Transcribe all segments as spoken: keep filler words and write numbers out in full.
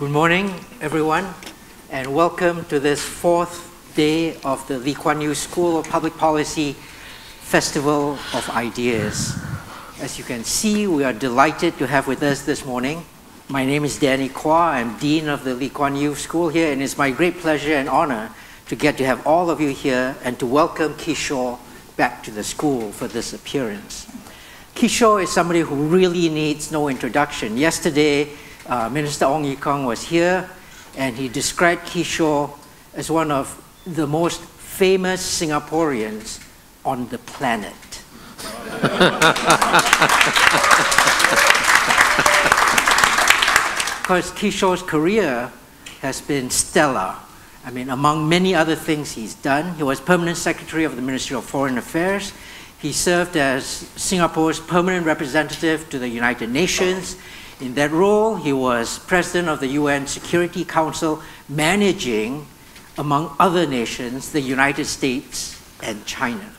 Good morning, everyone, and welcome to this fourth day of the Lee Kuan Yew School of Public Policy Festival of Ideas. As you can see, we are delighted to have with us this morning. My name is Danny Quah. I'm Dean of the Lee Kuan Yew School here, and it's my great pleasure and honor to get to have all of you here and to welcome Kishore back to the school for this appearance. Kishore is somebody who really needs no introduction. Yesterday, Uh, Minister Ong Ye Kung was here, and he described Kishore as one of the most famous Singaporeans on the planet. Because Kishore's career has been stellar. I mean, among many other things he's done, he was Permanent Secretary of the Ministry of Foreign Affairs. He served as Singapore's permanent representative to the United Nations. In that role, he was president of the U N Security Council, managing, among other nations, the United States and China.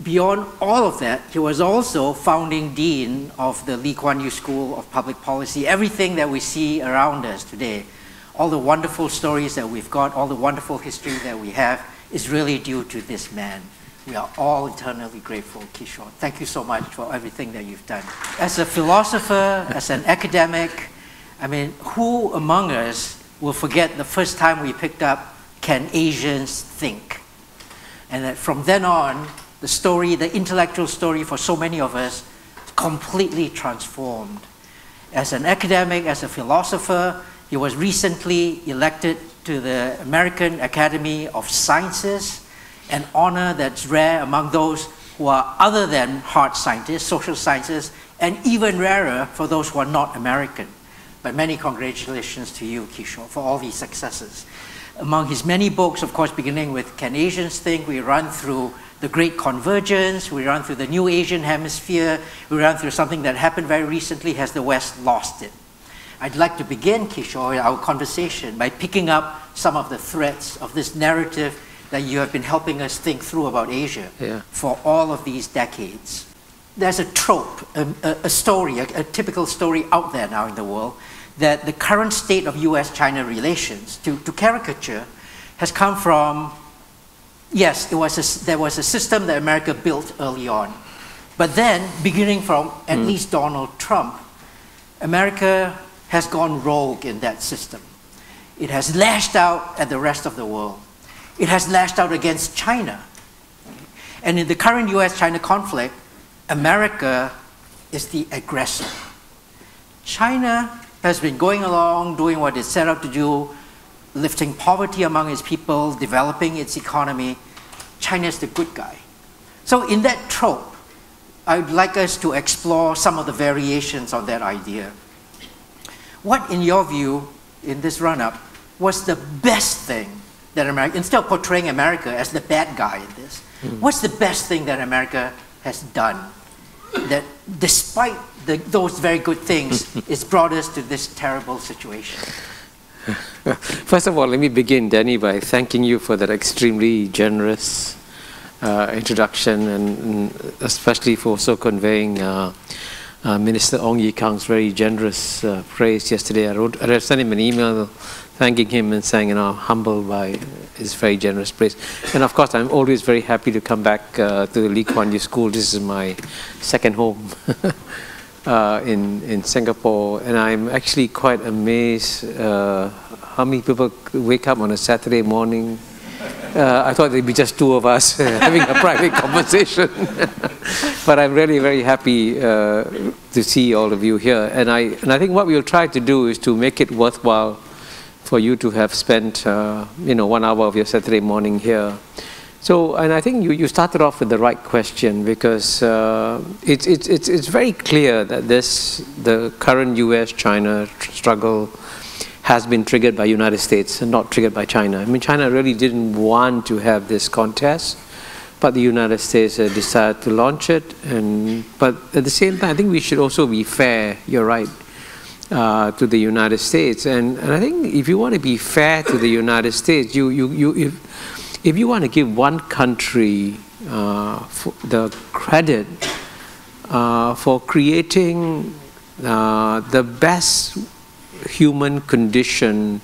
Beyond all of that, he was also founding dean of the Lee Kuan Yew School of Public Policy. Everything that we see around us today, all the wonderful stories that we've got, all the wonderful history that we have, is really due to this man. We are all eternally grateful, Kishore. Thank you so much for everything that you've done. As a philosopher, as an academic, I mean, who among us will forget the first time we picked up Can Asians Think? And that from then on, the story, the intellectual story for so many of us, completely transformed. As an academic, as a philosopher, he was recently elected to the American Academy of Sciences, an honor that's rare among those who are other than hard scientists, social scientists, and even rarer for those who are not American. But many congratulations to you, Kishore, for all these successes. Among his many books, of course, beginning with Can Asians Think, we run through The Great Convergence, we run through The New Asian Hemisphere, we run through something that happened very recently, Has the West Lost It? I'd like to begin, Kishore, our conversation by picking up some of the threads of this narrative that you have been helping us think through about Asia yeah. for all of these decades. There's a trope, a, a story, a, a typical story out there now in the world, that the current state of U S China relations, to, to caricature, has come from, yes, it was a, there was a system that America built early on, but then, beginning from at mm. least Donald Trump, America has gone rogue in that system. It has lashed out at the rest of the world. It has lashed out against China. And in the current U S China conflict, America is the aggressor. China has been going along, doing what it's set out to do, lifting poverty among its people, developing its economy. China's the good guy. So in that trope, I would like us to explore some of the variations on that idea. What, in your view, in this run-up, was the best thing that America, instead of portraying America as the bad guy in this, mm. what's the best thing that America has done that, despite the, those very good things, it's brought us to this terrible situation? First of all, let me begin, Danny, by thanking you for that extremely generous uh, introduction, and, and especially for also conveying uh, uh, Minister Ong Ye Kung's very generous uh, praise yesterday. I wrote, I sent him an email thanking him and saying, you know, humbled by his very generous praise. And of course, I'm always very happy to come back uh, to the Lee Kuan Yew School. This is my second home uh, in, in Singapore. And I'm actually quite amazed uh, how many people wake up on a Saturday morning. Uh, I thought there'd be just two of us having a private conversation. But I'm really very happy uh, to see all of you here. And I, and I think what we'll try to do is to make it worthwhile for you to have spent, uh, you know, one hour of your Saturday morning here. So, and I think you, you started off with the right question, because uh, it's, it's, it's, it's very clear that this, the current U S China struggle has been triggered by United States and not triggered by China. I mean, China really didn't want to have this contest, but the United States uh, decided to launch it. And, but at the same time, I think we should also be fair, you're right, Uh, to the United States, and, and I think if you want to be fair to the United States, you, you, you, if, if you want to give one country uh, for the credit uh, for creating uh, the best human condition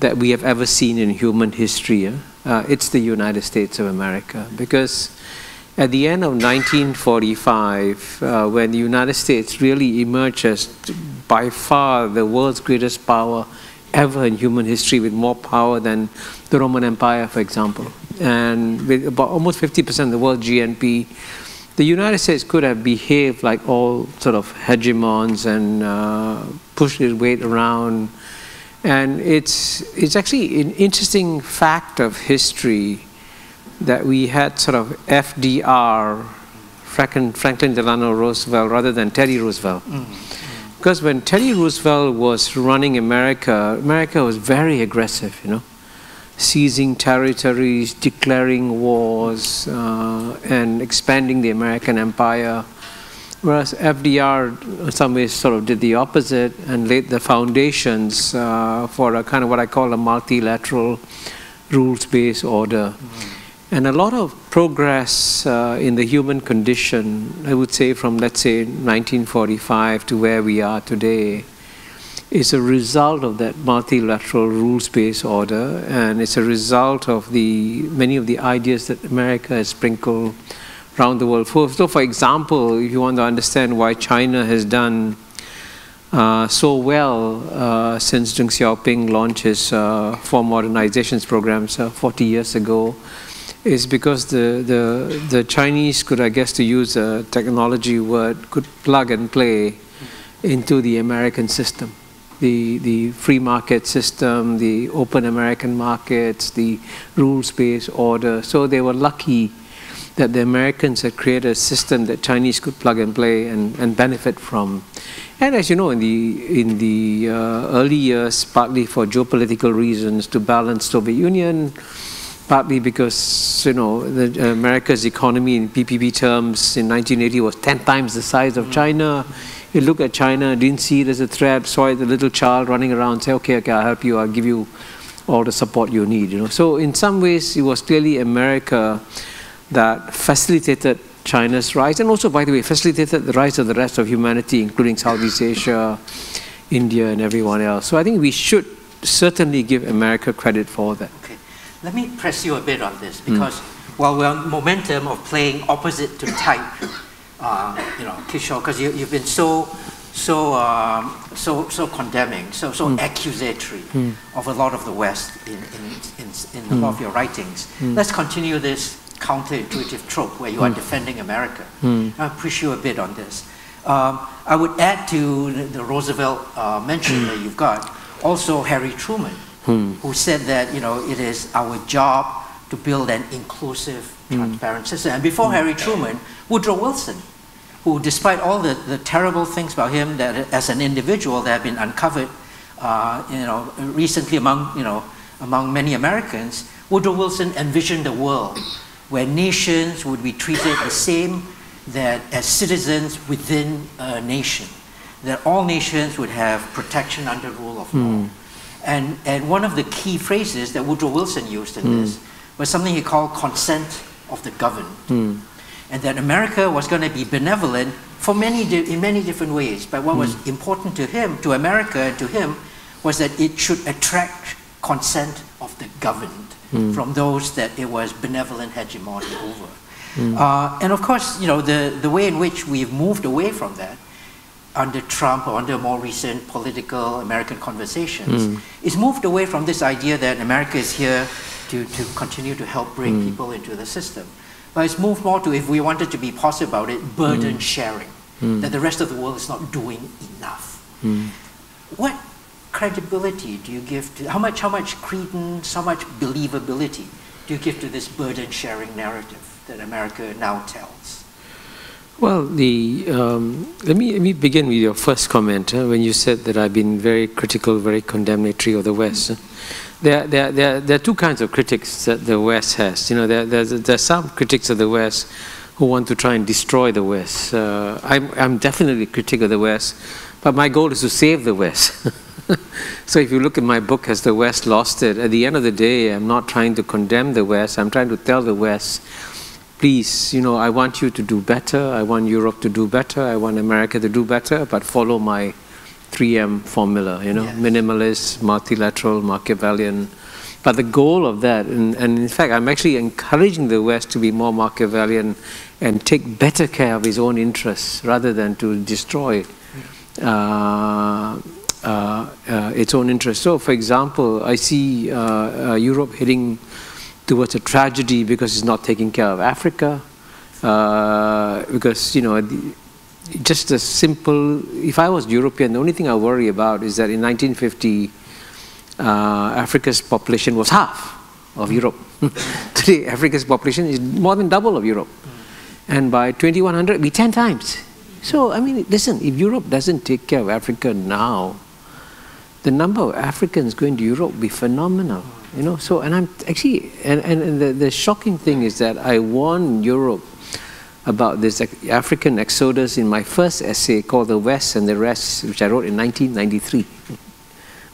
that we have ever seen in human history, eh? uh, it's the United States of America. Because at the end of nineteen forty-five, uh, when the United States really emerged as by far the world's greatest power ever in human history, with more power than the Roman Empire, for example, and with about almost fifty percent of the world's G N P, the United States could have behaved like all sort of hegemons and uh, pushed its weight around. And it's, it's actually an interesting fact of history that we had sort of F D R, Franklin Delano Roosevelt, rather than Teddy Roosevelt. Mm-hmm. Because when Teddy Roosevelt was running America, America was very aggressive, you know, seizing territories, declaring wars, uh, and expanding the American empire. Whereas F D R, in some ways, sort of did the opposite and laid the foundations uh, for a kind of what I call a multilateral rules-based order. Mm-hmm. And a lot of progress uh, in the human condition, I would say, from, let's say, nineteen forty-five to where we are today, is a result of that multilateral rules-based order, and it's a result of the many of the ideas that America has sprinkled around the world. For, so, for example, if you want to understand why China has done uh, so well uh, since Deng Xiaoping launched his uh, four modernizations programs uh, forty years ago, is because the, the, the Chinese could, I guess, to use a technology word, could plug and play into the American system. The, the free market system, the open American markets, the rules-based order. So they were lucky that the Americans had created a system that Chinese could plug and play and, and benefit from. And as you know, in the, in the uh, early years, partly for geopolitical reasons, to balance Soviet Union, partly because, you know, the, uh, America's economy in P P P terms in nineteen eighty was ten times the size of China. You look at China, didn't see it as a threat, saw it, the little child running around, say, okay, okay, I'll help you, I'll give you all the support you need, you know. So in some ways, it was clearly America that facilitated China's rise, and also, by the way, facilitated the rise of the rest of humanity, including Southeast Asia, India, and everyone else. So I think we should certainly give America credit for that. Okay. Let me press you a bit on this, because mm. while we're on momentum of playing opposite to type, Uh, you know, Kishore, because you, you've been so, so, um, so, so condemning, so, so mm. accusatory mm. of a lot of the West in, in, in, in mm. a lot of your writings. Mm. Let's continue this counterintuitive trope where you mm. are defending America. Mm. I'll push you a bit on this. Um, I would add to the Roosevelt uh, mention mm. that you've got also Harry Truman, mm. who said that, you know, it is our job to build an inclusive, transparent mm. system. And before mm. Harry Truman, Woodrow Wilson, who despite all the, the terrible things about him that as an individual that have been uncovered uh, you know, recently among, you know, among many Americans, Woodrow Wilson envisioned a world where nations would be treated the same that as citizens within a nation, that all nations would have protection under rule of mm. law. And, and one of the key phrases that Woodrow Wilson used in mm. this was something he called consent of the governed. Mm. And that America was going to be benevolent for many in many different ways. But what mm. was important to him, to America and to him, was that it should attract consent of the governed mm. from those that it was benevolent hegemony over. Mm. Uh, and of course, you know, the, the way in which we've moved away from that under Trump or under more recent political American conversations mm. is moved away from this idea that America is here to, to continue to help bring mm. people into the system. But it's moved more to, if we wanted to be positive about it, burden mm. sharing, mm. that the rest of the world is not doing enough. Mm. What credibility do you give to, how much, how much credence, how much believability do you give to this burden sharing narrative that America now tells? Well, the, um, let me, let me begin with your first comment, huh, when you said that I've been very critical, very condemnatory of the West. Mm-hmm. there, there, there, there are two kinds of critics that the West has. You know, there, there's, there's some critics of the West who want to try and destroy the West. Uh, I'm, I'm definitely a critic of the West, but my goal is to save the West. So if you look at my book, Has the West Lost It? At the end of the day, I'm not trying to condemn the West. I'm trying to tell the West, please, you know, I want you to do better, I want Europe to do better, I want America to do better, but follow my three M formula, you know, yes. minimalist, multilateral, Machiavellian. But the goal of that, and, and in fact, I'm actually encouraging the West to be more Machiavellian and take better care of his own interests rather than to destroy uh, uh, uh, its own interests. So, for example, I see uh, uh, Europe heading towards a tragedy because it's not taking care of Africa, uh, because, you know, the, just a simple, if I was European, the only thing I worry about is that in nineteen fifty, uh, Africa's population was half of Europe. Today, Africa's population is more than double of Europe. And by twenty-one hundred, it'll be ten times. So, I mean, listen, if Europe doesn't take care of Africa now, the number of Africans going to Europe will be phenomenal. You know, so, and I'm actually, and, and, and the, the shocking thing is that I warn Europe about this African exodus in my first essay called The West and the Rest, which I wrote in nineteen ninety-three.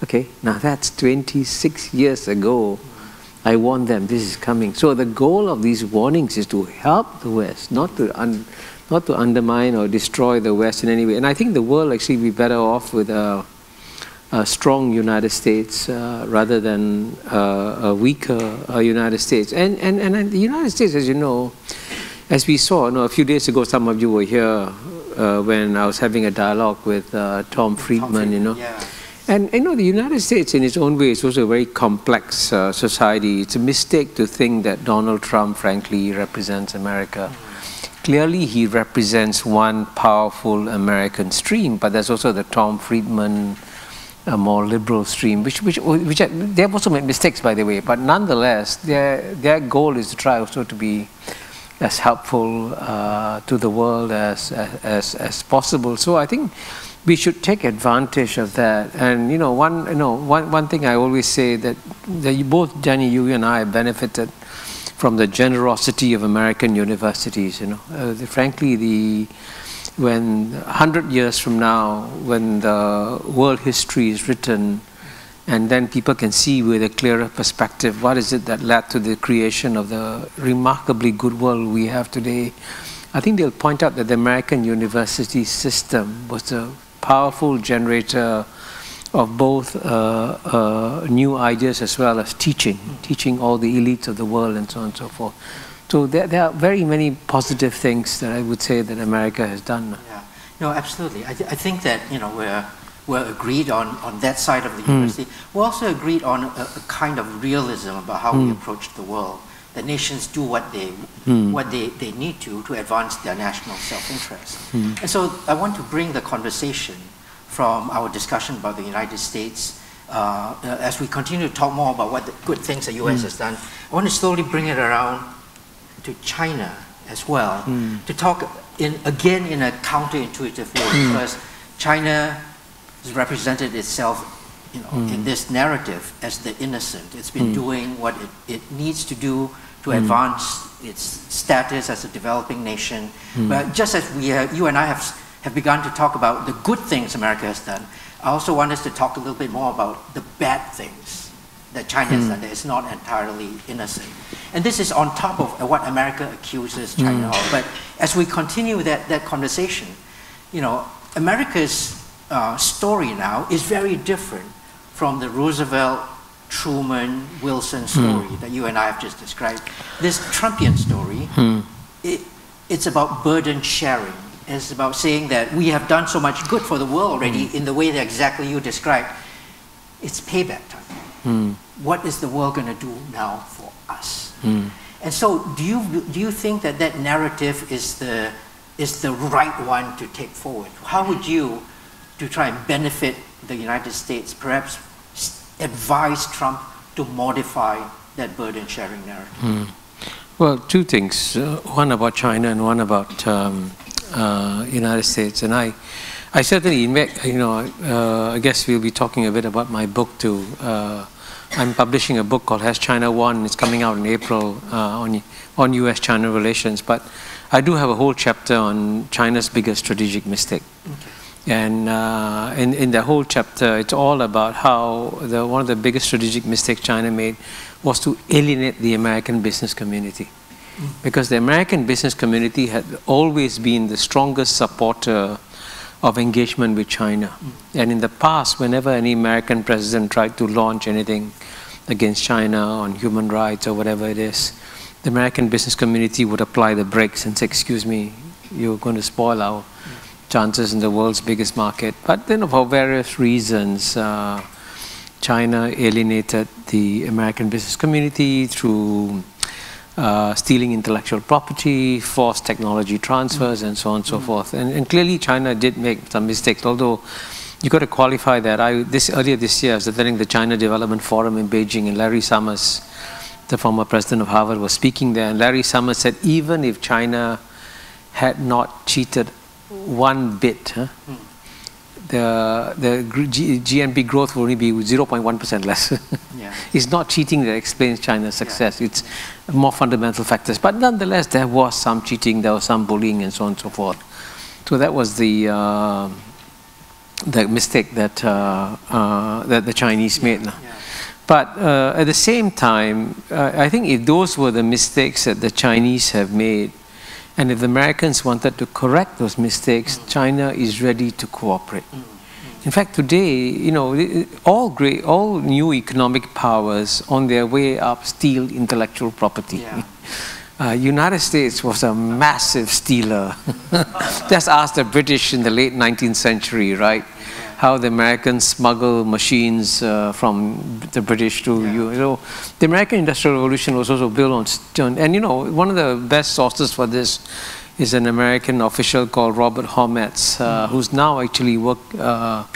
Okay, now that's twenty-six years ago. I warned them, this is coming. So the goal of these warnings is to help the West, not to, un not to undermine or destroy the West in any way. And I think the world actually be better off with a, a strong United States uh, rather than uh, a weaker uh, United States. And, and, and, and the United States, as you know, as we saw, you know, a few days ago, some of you were here uh, when I was having a dialogue with uh, Tom Friedman, Tom Friedman, you know. Yeah. And, you know, the United States in its own way is also a very complex uh, society. It's a mistake to think that Donald Trump, frankly, represents America. Mm-hmm. Clearly, he represents one powerful American stream, but there's also the Tom Friedman, a more liberal stream, which, which, which they've also made mistakes, by the way. But nonetheless, their, their goal is to try also to be as helpful uh, to the world as, as, as possible. So I think we should take advantage of that. And, you know, one, you know, one, one thing I always say that, that you both, Danny, you and I, benefited from the generosity of American universities, you know. Uh, the, frankly, the, when one hundred years from now, when the world history is written, and then people can see with a clearer perspective what is it that led to the creation of the remarkably good world we have today. I think they'll point out that the American university system was a powerful generator of both uh, uh, new ideas as well as teaching, teaching all the elites of the world and so on and so forth. So there, there are very many positive things that I would say that America has done. Yeah. No, absolutely. I, th I think that, you know, we're... were agreed on, on that side of the university. Mm. We're also agreed on a, a kind of realism about how mm. we approach the world. The nations do what they, mm. what they, they need to to advance their national self-interest. Mm. And so I want to bring the conversation from our discussion about the United States, uh, as we continue to talk more about what the good things the U S Mm. has done, I want to slowly bring it around to China as well, mm. to talk in again in a counterintuitive way, mm. because China represented itself, you know, mm. in this narrative as the innocent. It's been mm. doing what it, it needs to do to mm. advance its status as a developing nation. Mm. But just as we, have, you and I have, have begun to talk about the good things America has done, I also want us to talk a little bit more about the bad things that China mm. has done, that it's not entirely innocent. And this is on top of what America accuses China mm. of. But as we continue that, that conversation, you know, America's Uh, story now is very different from the Roosevelt, Truman, Wilson story mm. that you and I have just described. This Trumpian story, mm. it, it's about burden sharing. It's about saying that we have done so much good for the world already mm. in the way that exactly you described. It's payback time. Mm. What is the world going to do now for us? Mm. And so do you, do you think that that narrative is the, is the right one to take forward? How would you, to try and benefit the United States, perhaps advise Trump to modify that burden-sharing narrative? Mm. Well, two things, uh, one about China and one about um, uh, United States. And I, I certainly, you know, uh, I guess we'll be talking a bit about my book too. Uh, I'm publishing a book called Has China Won? It's coming out in April uh, on, on U S China relations. But I do have a whole chapter on China's biggest strategic mistake. Okay. And uh, in, in the whole chapter, it's all about how the, one of the biggest strategic mistakes China made was to alienate the American business community. Mm. Because the American business community had always been the strongest supporter of engagement with China. Mm. And in the past, whenever any American president tried to launch anything against China on human rights or whatever it is, the American business community would apply the brakes and say, excuse me, you're going to spoil our chances in the world's biggest market. But then for various reasons, uh, China alienated the American business community through uh, stealing intellectual property, forced technology transfers, mm-hmm. and so on and so mm-hmm. forth. And, and clearly China did make some mistakes, although you've got to qualify that. I, this, earlier this year, I was attending the China Development Forum in Beijing, and Larry Summers, the former president of Harvard, was speaking there, and Larry Summers said, even if China had not cheated one bit, huh, mm. the, the G N P growth will only be zero point one percent less. Yeah. It's not cheating that explains China's success. Yeah. It's more fundamental factors. But nonetheless, there was some cheating, there was some bullying, and so on and so forth. So that was the, uh, the mistake that, uh, uh, that the Chinese yeah. made. Yeah. But uh, at the same time, uh, I think if those were the mistakes that the Chinese have made, and if the Americans wanted to correct those mistakes, mm. China is ready to cooperate. Mm. Mm. In fact, today, you know, all great, all new economic powers on their way up steal intellectual property. Yeah. Uh, United States was a massive stealer. Just ask the British in the late nineteenth century, right? Yeah. How the Americans smuggle machines uh, from the British to yeah. you know. The American Industrial Revolution was also built on, and you know, one of the best sources for this is an American official called Robert Hormats, uh, mm-hmm. who's now actually work, uh, I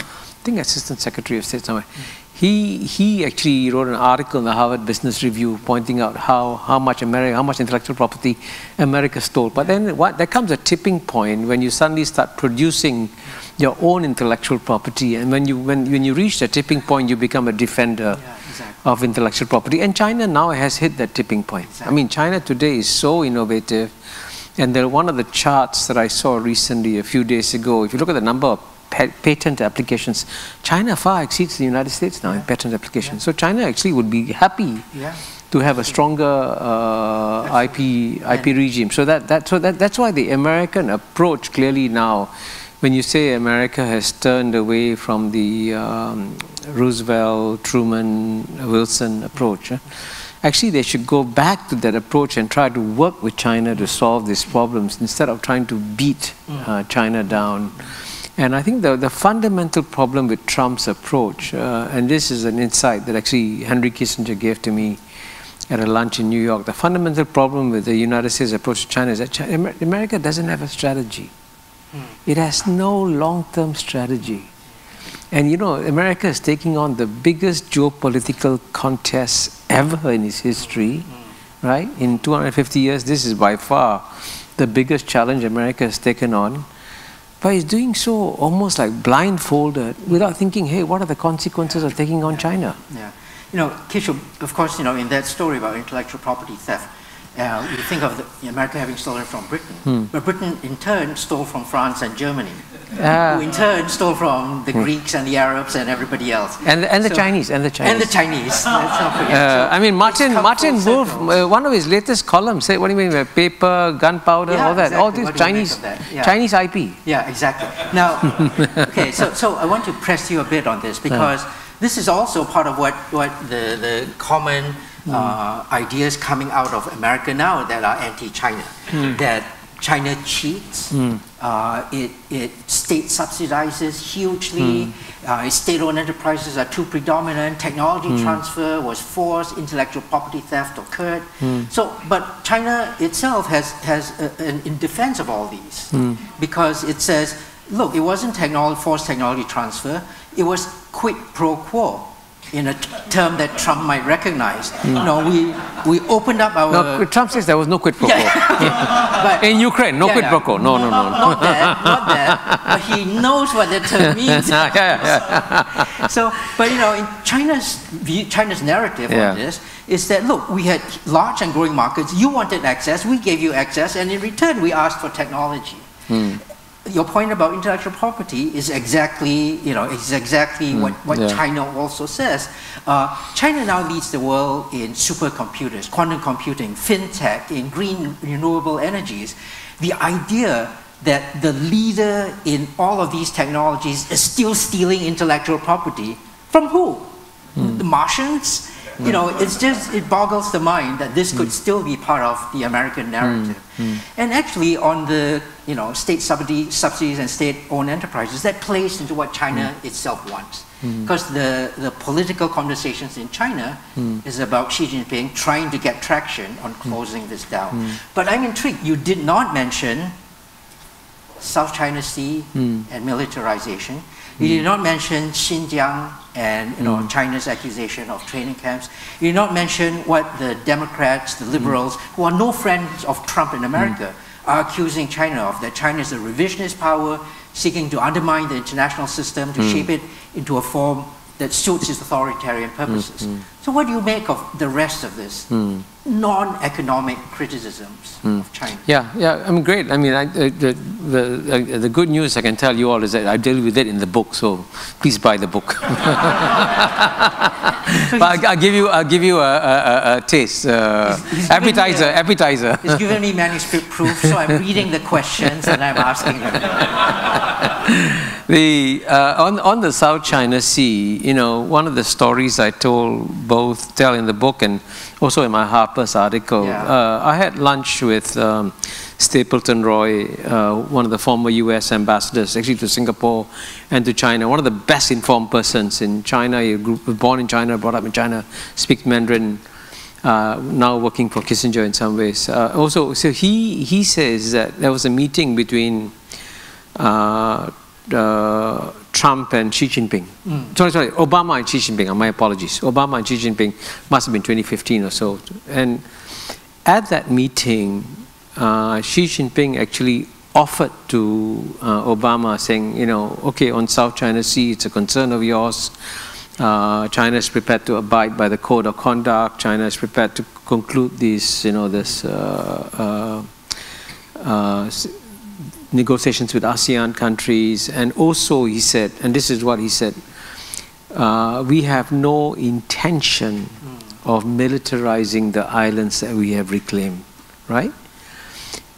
think Assistant Secretary of State somewhere. Mm-hmm. He, he actually wrote an article in the Harvard Business Review pointing out how, how, much, America, how much intellectual property America stole. But then what, there comes a tipping point when you suddenly start producing your own intellectual property. And when you, when, when you reach the tipping point, you become a defender yeah, exactly. of intellectual property. And China now has hit that tipping point. Exactly. I mean, China today is so innovative. And there, one of the charts that I saw recently a few days ago, if you look at the number of patent applications, China far exceeds the United States now yeah. in patent applications. Yeah. So China actually would be happy yeah. to have a stronger uh, I P I P regime. So that that so that that's why the American approach clearly now, when you say America has turned away from the um, Roosevelt, Truman, Wilson approach. Eh? Actually, they should go back to that approach and try to work with China to solve these problems instead of trying to beat uh, China down. And I think the, the fundamental problem with Trump's approach, uh, and this is an insight that actually Henry Kissinger gave to me at a lunch in New York, the fundamental problem with the United States approach to China is that China, America doesn't have a strategy. Mm. It has no long-term strategy. And you know, America is taking on the biggest geopolitical contest ever in its history, mm. right? In two hundred fifty years, this is by far the biggest challenge America has taken on. But he's doing so almost like blindfolded, without thinking, hey, what are the consequences yeah. of taking on yeah. China? Yeah, you know, Kishore, of course, you know, in that story about intellectual property theft, uh, you think of the, America having stolen from Britain, hmm. but Britain in turn stole from France and Germany, ah. who in turn stole from the hmm. Greeks and the Arabs and everybody else, and the, and so, the Chinese and the Chinese and the Chinese. Let's not forget. Uh, so I mean, Martin Martin Wolf, uh, one of his latest columns said, "What do you mean by paper, gunpowder, yeah, all that? Exactly. All this Chinese yeah. Chinese I P." Yeah, exactly. Now, okay, so so I want to press you a bit on this because uh. this is also part of what what the the common. Uh, ideas coming out of America now that are anti-China, mm. that China cheats, mm. uh, it, it state subsidizes hugely, mm. uh, state-owned enterprises are too predominant, technology mm. transfer was forced, intellectual property theft occurred. Mm. So, but China itself has, has a, an, in defense of all these, mm. because it says, look, it wasn't technology, forced technology transfer, it was quid pro quo. In a term that Trump might recognize, mm. no, we we opened up our. No, Trump says there was no quid pro quo. Yeah. In Ukraine, no yeah, quid yeah. pro quo. No, no, no, no. Not that, not that. But he knows what that term means. yeah, yeah. So, but you know, in China's China's narrative yeah. on this is that look, we had large and growing markets. You wanted access, we gave you access, and in return, we asked for technology. Mm. Your point about intellectual property is exactly, you know, is exactly mm, what, what yeah. China also says. Uh, China now leads the world in supercomputers, quantum computing, fintech, in green renewable energies. The idea that the leader in all of these technologies is still stealing intellectual property from who? Mm. The Martians? Mm. You know, it's just, it boggles the mind that this could mm. still be part of the American narrative. Mm. Mm. And actually on the, you know, state subsidy, subsidies and state-owned enterprises, that plays into what China mm. itself wants. Because mm. the, the political conversations in China mm. is about Xi Jinping trying to get traction on closing mm. this down. Mm. But I'm intrigued, you did not mention South China Sea mm. and militarization. You did not mention Xinjiang and you know, mm. China's accusation of training camps. You did not mention what the Democrats, the Liberals, mm. who are no friends of Trump in America, mm. are accusing China of, that China is a revisionist power seeking to undermine the international system to mm. shape it into a form that suits its authoritarian purposes. Mm. So what do you make of the rest of this mm. non-economic criticisms mm. of China? Yeah, yeah, I mean, great. I mean, I, the, the, the, the good news I can tell you all is that I deal with it in the book, so please buy the book. But I'll, I'll give you, I'll give you a, a, a taste, uh, he's, he's appetizer, a, appetizer. He's given me manuscript proof, so I'm reading the questions and I'm asking them. The, uh, on, on the South China Sea, you know, one of the stories I told both, tell in the book and also in my Harper's article, yeah. uh, I had lunch with um, Stapleton Roy, uh, one of the former U S ambassadors, actually to Singapore and to China, one of the best informed persons in China. He grew, was born in China, brought up in China, speaks Mandarin, uh, now working for Kissinger in some ways. Uh, also, so he, he says that there was a meeting between uh, Uh, Trump and Xi Jinping. Mm. Sorry, sorry, Obama and Xi Jinping, my apologies. Obama and Xi Jinping must have been twenty fifteen or so. And at that meeting, uh, Xi Jinping actually offered to uh, Obama saying, you know, okay, on South China Sea, it's a concern of yours. Uh, China is prepared to abide by the code of conduct. China is prepared to conclude this, you know, this uh, uh, uh, negotiations with ASEAN countries, and also he said, and this is what he said, uh, we have no intention mm. of militarizing the islands that we have reclaimed, right?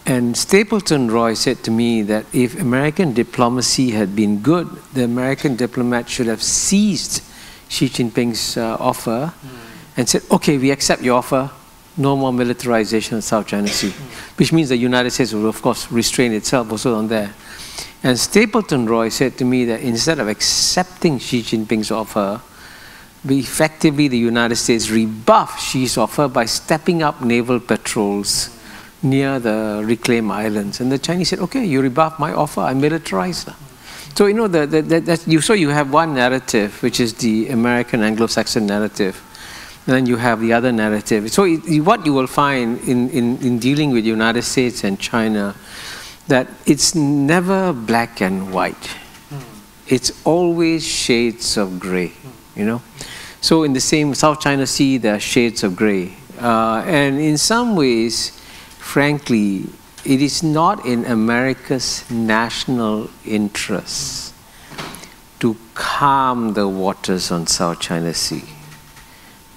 And Stapleton Roy said to me that if American diplomacy had been good, the American diplomat should have seized Xi Jinping's uh, offer mm. and said, okay, we accept your offer, no more militarization of South China Sea, which means the United States will, of course, restrain itself also on there. And Stapleton Roy said to me that instead of accepting Xi Jinping's offer, we effectively, the United States rebuffed Xi's offer by stepping up naval patrols near the reclaimed islands. And the Chinese said, okay, you rebuffed my offer, I militarized her. So, you know, the, the, the, that you, so you have one narrative, which is the American Anglo-Saxon narrative, and then you have the other narrative. So it, what you will find in, in, in dealing with the United States and China, that it's never black and white. Mm. It's always shades of grey, you know. So in the same South China Sea, there are shades of grey. Uh, and in some ways, frankly, it is not in America's national interests to calm the waters on South China Sea.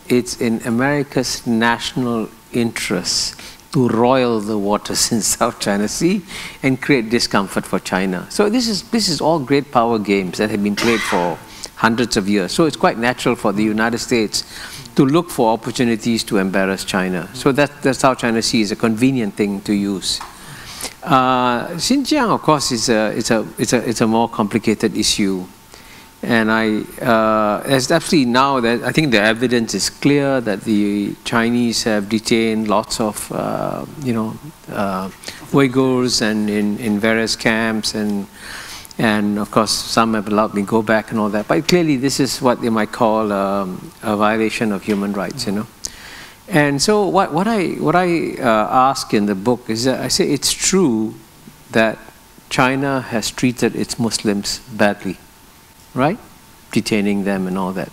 It's in America's national interest to roil the waters in South China Sea and create discomfort for China. So this is, this is all great power games that have been played for hundreds of years. So it's quite natural for the United States to look for opportunities to embarrass China. So that, the South China Sea is a convenient thing to use. Uh, Xinjiang, of course, is a, it's a, it's a, it's a more complicated issue. And I, uh, there's absolutely now that I think the evidence is clear that the Chinese have detained lots of, uh, you know, uh, Uyghurs and in, in various camps, and and of course some have allowed me to go back and all that. But clearly this is what they might call um, a violation of human rights, you know. And so what what I what I uh, ask in the book is that I say it's true that China has treated its Muslims badly. Right? Detaining them and all that.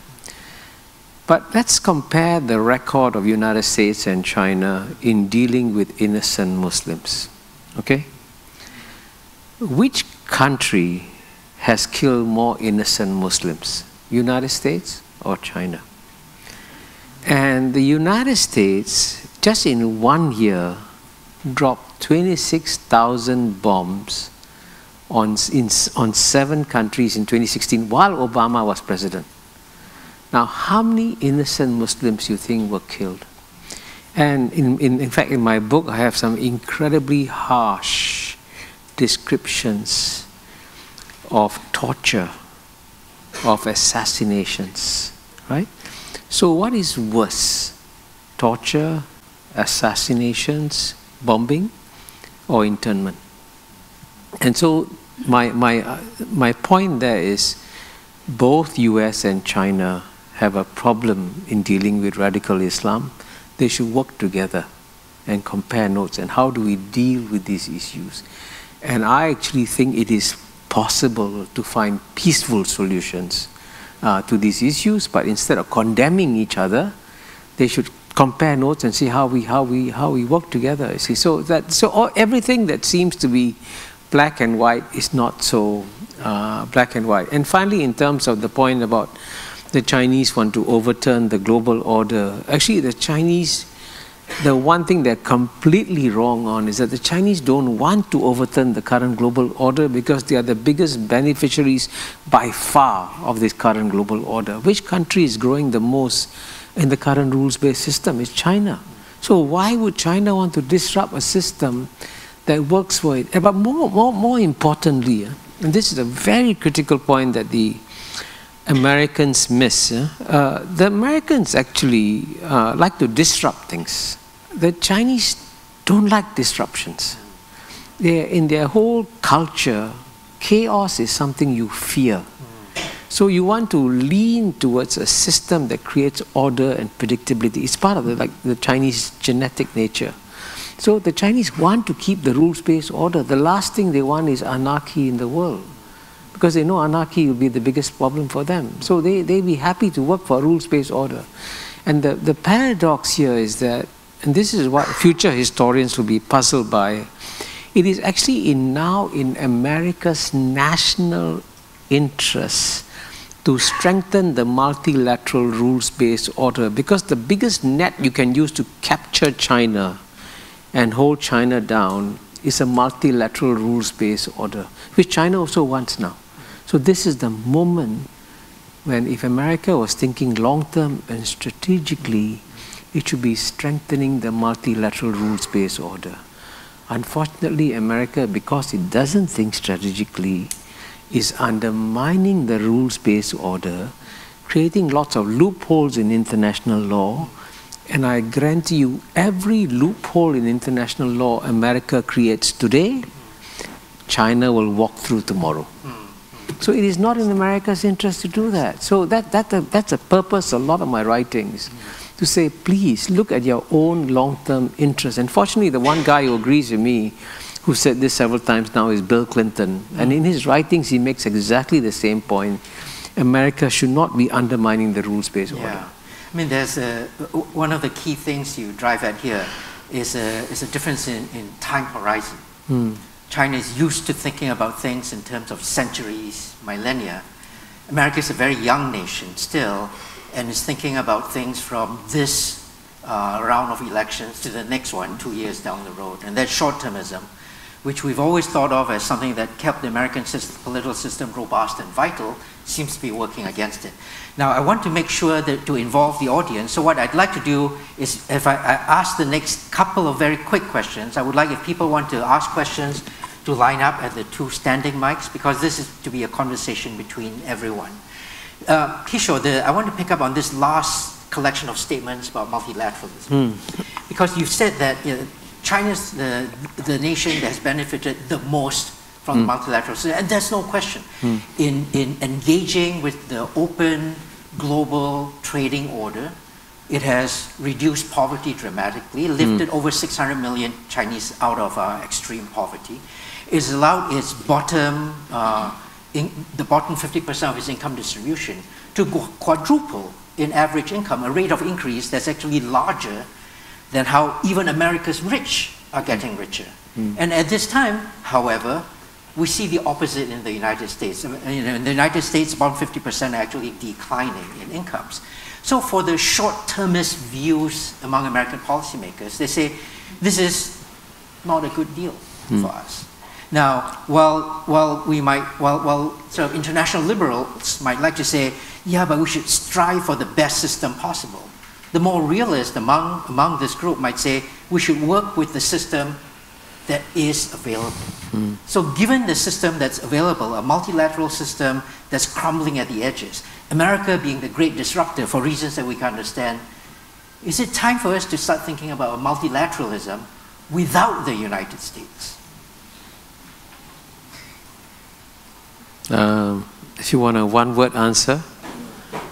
But let's compare the record of United States and China in dealing with innocent Muslims, okay? Which country has killed more innocent Muslims? United States or China? And the United States, just in one year, dropped twenty-six thousand bombs on, in, on seven countries in twenty sixteen while Obama was president. Now, how many innocent Muslims do you think were killed? And in, in, in fact, in my book, I have some incredibly harsh descriptions of torture, of assassinations, right? So what is worse, torture, assassinations, bombing, or internment? And so my, my, uh, my point there is both U S and China have a problem in dealing with radical Islam. They should work together and compare notes and how do we deal with these issues. And I actually think it is possible to find peaceful solutions uh, to these issues, but instead of condemning each other, they should compare notes and see how we, how we, how we work together. You see? So, that, so all, everything that seems to be black and white is not so uh, black and white. And finally, in terms of the point about the Chinese want to overturn the global order, actually the Chinese, the one thing they're completely wrong on is that the Chinese don't want to overturn the current global order because they are the biggest beneficiaries by far of this current global order. Which country is growing the most in the current rules-based system? It's China. So why would China want to disrupt a system that works for it? But more, more, more importantly, and this is a very critical point that the Americans miss, uh, the Americans actually uh, like to disrupt things. The Chinese don't like disruptions. They're, in their whole culture, chaos is something you fear. So you want to lean towards a system that creates order and predictability. It's part of the, like, the Chinese genetic nature. So the Chinese want to keep the rules-based order. The last thing they want is anarchy in the world, because they know anarchy will be the biggest problem for them. So they, they'd be happy to work for a rules-based order. And the, the paradox here is that, and this is what future historians will be puzzled by, it is actually in now in America's national interest to strengthen the multilateral rules-based order, because the biggest net you can use to capture China and hold China down is a multilateral rules-based order, which China also wants now. So this is the moment when, if America was thinking long-term and strategically, it should be strengthening the multilateral rules-based order. Unfortunately, America, because it doesn't think strategically, is undermining the rules-based order, creating lots of loopholes in international law. And I grant you, every loophole in international law America creates today, China will walk through tomorrow. So it is not in America's interest to do that. So that, that, that, that's a purpose of a lot of my writings, to say, please, look at your own long-term interests. And fortunately, the one guy who agrees with me, who said this several times now, is Bill Clinton. And in his writings, he makes exactly the same point. America should not be undermining the rules-based order. Yeah. I mean, there's a, one of the key things you drive at here is a, is a difference in, in time horizon. Mm. China is used to thinking about things in terms of centuries, millennia. America is a very young nation still, and is thinking about things from this uh, round of elections to the next one, two years down the road. And that's short-termism, which we've always thought of as something that kept the American system, political system robust and vital, seems to be working against it. Now, I want to make sure that to involve the audience, so what I'd like to do is, if I, I ask the next couple of very quick questions, I would like, if people want to ask questions, to line up at the two standing mics, because this is to be a conversation between everyone. Uh, Kishore, the, I want to pick up on this last collection of statements about multilateralism, mm. because you've said that, you know, China's the, the nation that has benefited the most from mm. the multilateralism, and there's no question. Mm. In, in engaging with the open global trading order, it has reduced poverty dramatically, lifted mm. over six hundred million Chinese out of uh, extreme poverty. It's allowed its bottom, uh, in, the bottom fifty percent of its income distribution to quadruple in average income, a rate of increase that's actually larger than how even America's rich are getting richer. Mm. And at this time, however, we see the opposite in the United States. In the United States, about fifty percent are actually declining in incomes. So for the short-termist views among American policymakers, they say, this is not a good deal mm. for us. Now, while while we might while while sort of international liberals might like to say, yeah, but we should strive for the best system possible, the more realist among among this group might say we should work with the system that is available. Mm. So given the system that's available, a multilateral system that's crumbling at the edges, America being the great disruptor for reasons that we can't understand, is it time for us to start thinking about multilateralism without the United States? Um, if you want a one-word answer,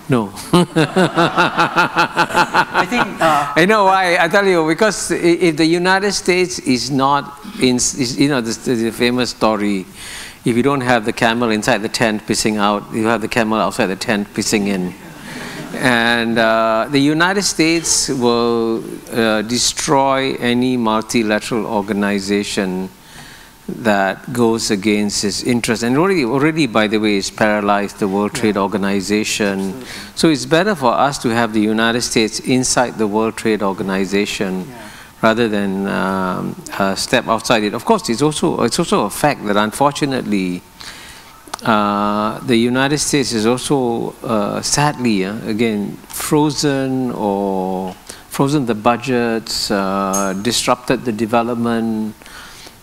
no. I think uh, I know why. I tell you, because if the United States is not in, is, you know, this, this famous story. If you don't have the camel inside the tent pissing out, you have the camel outside the tent pissing in. And uh, the United States will uh, destroy any multilateral organization that goes against its interests. And already, already, by the way, it's paralyzed the World Trade yeah. Organization. Absolutely. So it's better for us to have the United States inside the World Trade Organization yeah. rather than um, uh, step outside it. Of course, it's also, it's also a fact that, unfortunately, uh, the United States is also, uh, sadly, uh, again, frozen or frozen the budgets, uh, disrupted the development,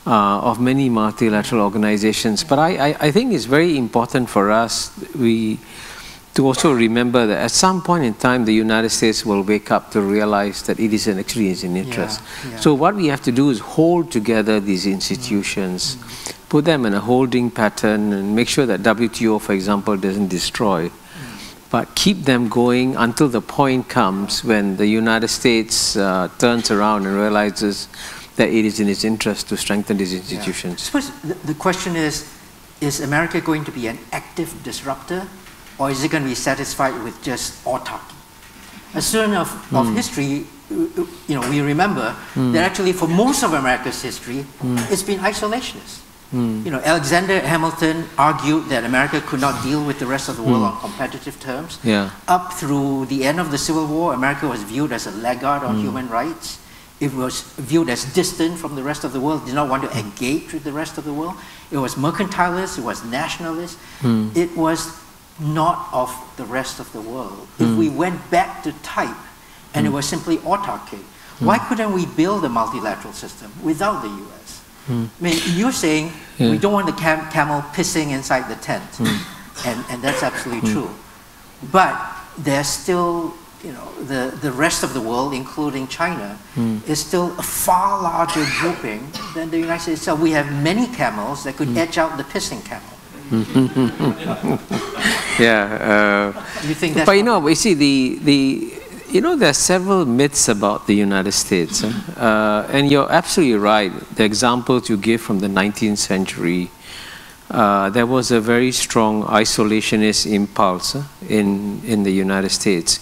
Uh, of many multilateral organizations. But I, I, I think it's very important for us we, to also remember that at some point in time the United States will wake up to realize that it is an actually is in interest. Yeah, yeah. So what we have to do is hold together these institutions, mm-hmm. put them in a holding pattern and make sure that W T O, for example, doesn't destroy, mm-hmm. but keep them going until the point comes when the United States uh, turns around and realizes that it is in its interest to strengthen these institutions. Yeah. I suppose the, the question is, is America going to be an active disruptor, or is it going to be satisfied with just autarky? A student of, mm. of history, you know, we remember mm. that actually for most of America's history, mm. it's been isolationist. Mm. You know, Alexander Hamilton argued that America could not deal with the rest of the world mm. on competitive terms. Yeah. Up through the end of the Civil War, America was viewed as a laggard on mm. human rights. It was viewed as distant from the rest of the world, did not want to engage with the rest of the world. It was mercantilist, it was nationalist. Mm. It was not of the rest of the world. Mm. If we went back to type and mm. it was simply autarky, mm. why couldn't we build a multilateral system without the U S? Mm. I mean, you're saying yeah. we don't want the cam camel pissing inside the tent, mm. and, and that's absolutely mm. true. But there's still You know, the, the rest of the world, including China, mm. is still a far larger grouping than the United States. So we have many camels that could mm. edge out the pissing camel. yeah. Uh, you think that's but you know, we see the, the, you know, there are several myths about the United States. Huh? Uh, and you're absolutely right. The examples you give from the nineteenth century, uh, there was a very strong isolationist impulse huh, in, in the United States.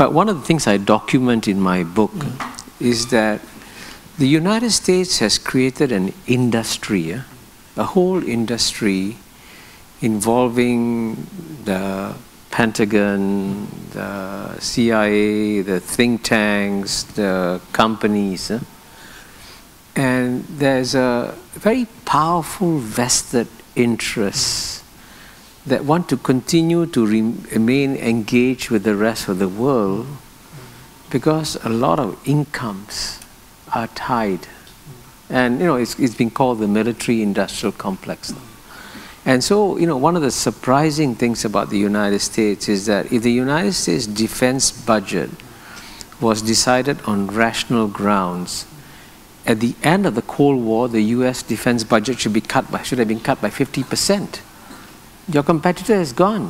But one of the things I document in my book mm. is that the United States has created an industry, eh? a whole industry involving the Pentagon, the C I A, the think tanks, the companies. Eh? And there's a very powerful vested interest that want to continue to remain engaged with the rest of the world because a lot of incomes are tied. And, you know, it's, it's been called the military-industrial complex. And so, you know, one of the surprising things about the United States is that if the United States defense budget was decided on rational grounds, at the end of the Cold War, the U S defense budget should be cut by, should have been cut by fifty percent. Your competitor is gone.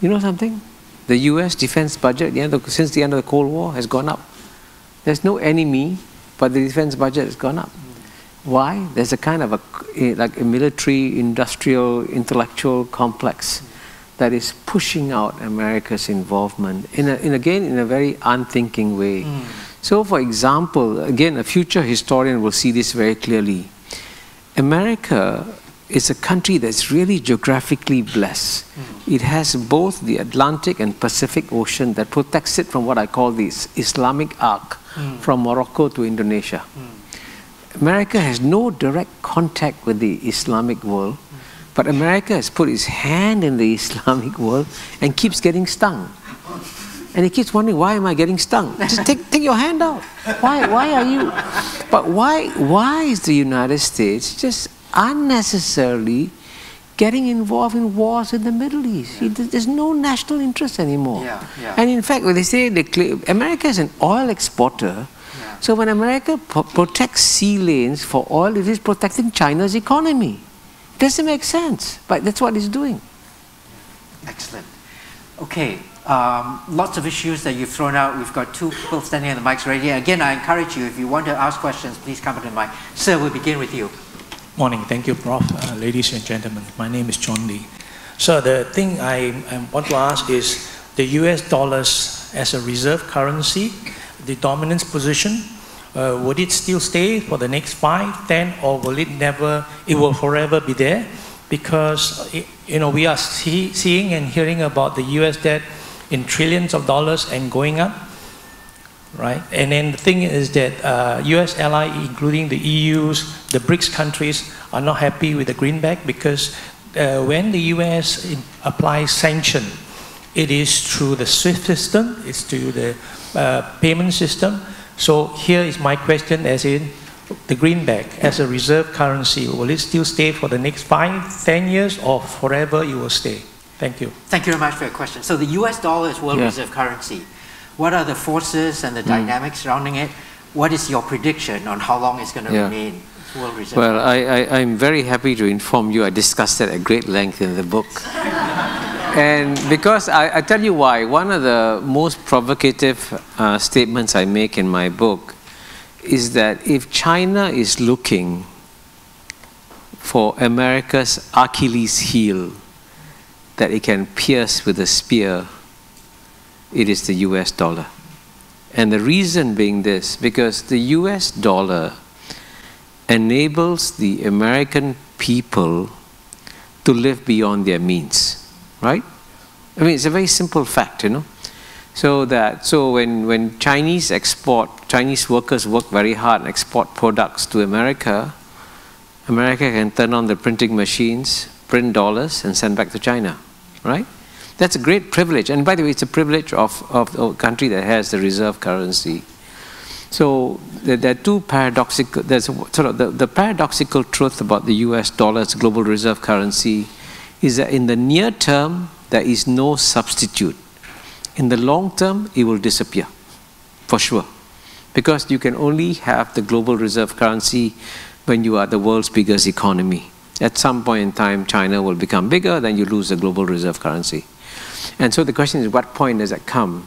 You know something? The U S defense budget, the end of, since the end of the Cold War, has gone up. There's no enemy, but the defense budget has gone up. Why? There's a kind of a, a like a military, industrial, intellectual complex that is pushing out America's involvement in, a, in again in a very unthinking way. Mm. So, for example, again, a future historian will see this very clearly. America. It's a country that's really geographically blessed. Mm-hmm. It has both the Atlantic and Pacific Ocean that protects it from what I call the Islamic arc, mm. from Morocco to Indonesia. Mm. America has no direct contact with the Islamic world, but America has put its hand in the Islamic world and keeps getting stung. And he keeps wondering, why am I getting stung? Just take, take your hand out. Why, why are you? But why, why is the United States just unnecessarily getting involved in wars in the Middle East? Yeah. It, there's no national interest anymore. Yeah, yeah. And in fact, when they say they claim, America is an oil exporter, yeah. So when America pro protects sea lanes for oil, it is protecting China's economy. It doesn't make sense, but that's what it's doing. Excellent. Okay. Um, lots of issues that you've thrown out. We've got two people standing on the mics right here. Again, I encourage you, if you want to ask questions, please come to the mic. Sir, we'll begin with you. Morning. Thank you, Professor Uh, ladies and gentlemen, my name is John Lee. So the thing I, I want to ask is the U S dollars as a reserve currency, the dominance position, uh, would it still stay for the next five, ten, or will it never, it will forever be there? Because, you know, we are see, seeing and hearing about the U S debt in trillions of dollars and going up, right? And then the thing is that uh, U S ally, including the E U's, the BRICS countries, are not happy with the greenback because uh, when the U S applies sanction, it is through the SWIFT system, it's through the uh, payment system. So here is my question, as in the greenback as a reserve currency, will it still stay for the next five, ten years, or forever it will stay? Thank you. Thank you very much for your question. So the U S dollar is world yeah. reserve currency. What are the forces and the mm. dynamics surrounding it? What is your prediction on how long it's going to yeah. remain world reserve? Well, I, I, I'm very happy to inform you. I discussed that at great length in the book. And because I, I tell you why, one of the most provocative uh, statements I make in my book is that if China is looking for America's Achilles heel, that it can pierce with a spear, it is the U S dollar. And the reason being this, because the U S dollar enables the American people to live beyond their means, right? I mean, it's a very simple fact, you know. So that, so when, when Chinese export, Chinese workers work very hard and export products to America, America can turn on the printing machines, print dollars and send back to China, right? That's a great privilege. And by the way, it's a privilege of, of, of a country that has the reserve currency. So there, there are two paradoxical, there's a, sort of the, the paradoxical truth about the U S dollar as global reserve currency is that in the near term, there is no substitute. In the long term, it will disappear, for sure. Because you can only have the global reserve currency when you are the world's biggest economy. At some point in time, China will become bigger, then you lose the global reserve currency. And so the question is, what point does that come?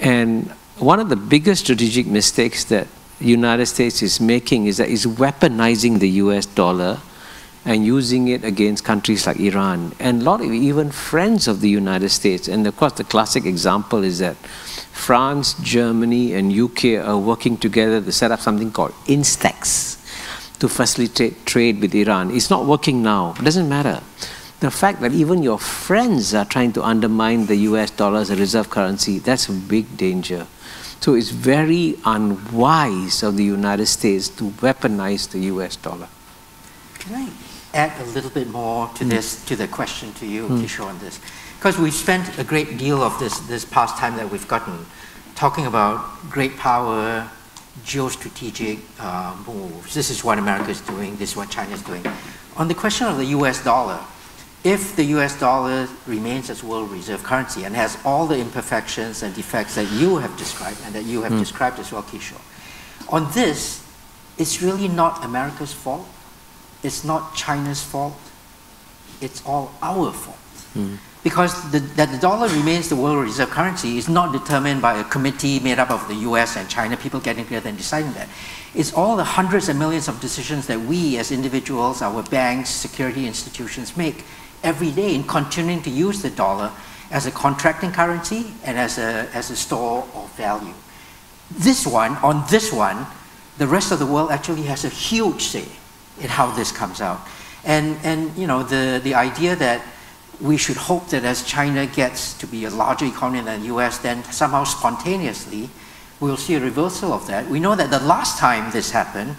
And one of the biggest strategic mistakes that the United States is making is that it's weaponizing the U S dollar and using it against countries like Iran. And a lot of even friends of the United States, and of course the classic example is that France, Germany, and U K are working together to set up something called INSTEX to facilitate trade with Iran. It's not working now, it doesn't matter. The fact that even your friends are trying to undermine the U S dollar as a reserve currency, that's a big danger. So it's very unwise of the United States to weaponize the U S dollar. Can I add a little bit more to mm. this, to the question to you, mm. Kishore, on this? Because we've spent a great deal of this, this past time that we've gotten talking about great power, geostrategic uh, moves. This is what America is doing, this is what China is doing. On the question of the U S dollar, if the U S dollar remains as world reserve currency and has all the imperfections and defects that you have described and that you have mm. described as well, Kishore, on this, it's really not America's fault. It's not China's fault. It's all our fault. Mm. Because the, that the dollar remains the world reserve currency is not determined by a committee made up of the U S and China people getting together and deciding that. It's all the hundreds and millions of decisions that we as individuals, our banks, security institutions make every day in continuing to use the dollar as a contracting currency and as a, as a store of value. This one, on this one, the rest of the world actually has a huge say in how this comes out. And, and you know, the, the idea that we should hope that as China gets to be a larger economy than the U S, then somehow spontaneously we'll see a reversal of that. We know that the last time this happened,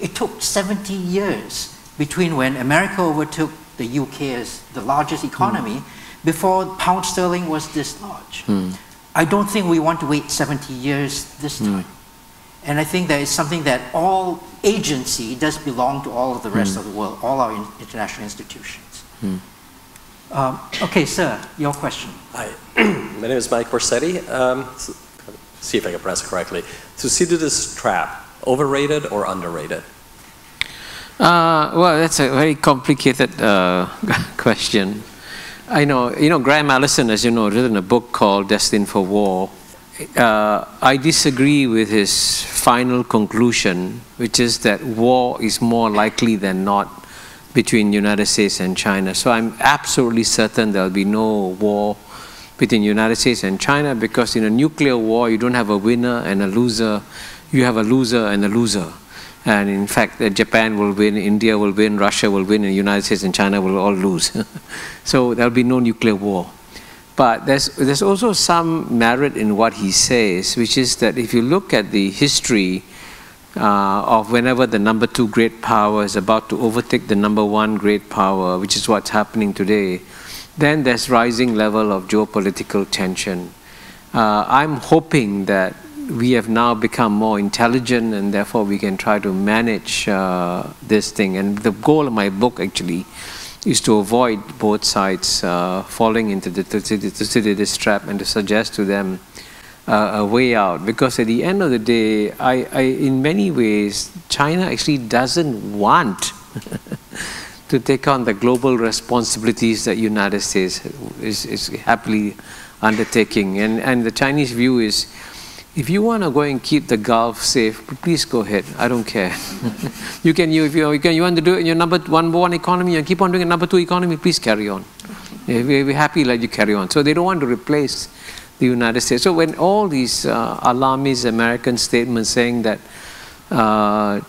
It took seventy years between when America overtook the U K as the largest economy mm. before pound sterling was this large. Mm. I don't think we want to wait seventy years this time. Mm. And I think that is something that all agency does belong to all of the rest mm. of the world, all our in international institutions. Mm. Um, okay, sir, your question. Hi, my name is Mike Borsetti. Um, so, see if I can pronounce it correctly. To see to this trap, overrated or underrated? Uh, well, that's a very complicated uh, question. I know, you know, Graham Allison, as you know, written a book called Destined for War. Uh, I disagree with his final conclusion, which is that war is more likely than not between the United States and China. So I'm absolutely certain there will be no war between the United States and China, because in a nuclear war, you don't have a winner and a loser. You have a loser and a loser. And in fact, uh, Japan will win, India will win, Russia will win, and the United States and China will all lose. So there will be no nuclear war. But there's, there's also some merit in what he says, which is that if you look at the history uh, of whenever the number two great power is about to overtake the number one great power, which is what's happening today, then there's rising level of geopolitical tension. Uh, I'm hoping that we have now become more intelligent and therefore we can try to manage uh, this thing. And the goal of my book actually is to avoid both sides uh, falling into the this trap and to suggest to them uh, a way out. Because at the end of the day, I, I, in many ways, China actually doesn't want to take on the global responsibilities that the United States is, is happily undertaking. And, and the Chinese view is, if you want to go and keep the Gulf safe, please go ahead. I don't care. you can, you, if you, you, can, you want to do it in your number one, one economy, you keep on doing a number two economy, please carry on. If you're happy, let you carry on. So they don't want to replace the United States. So when all these uh, alarmist American statements saying that uh,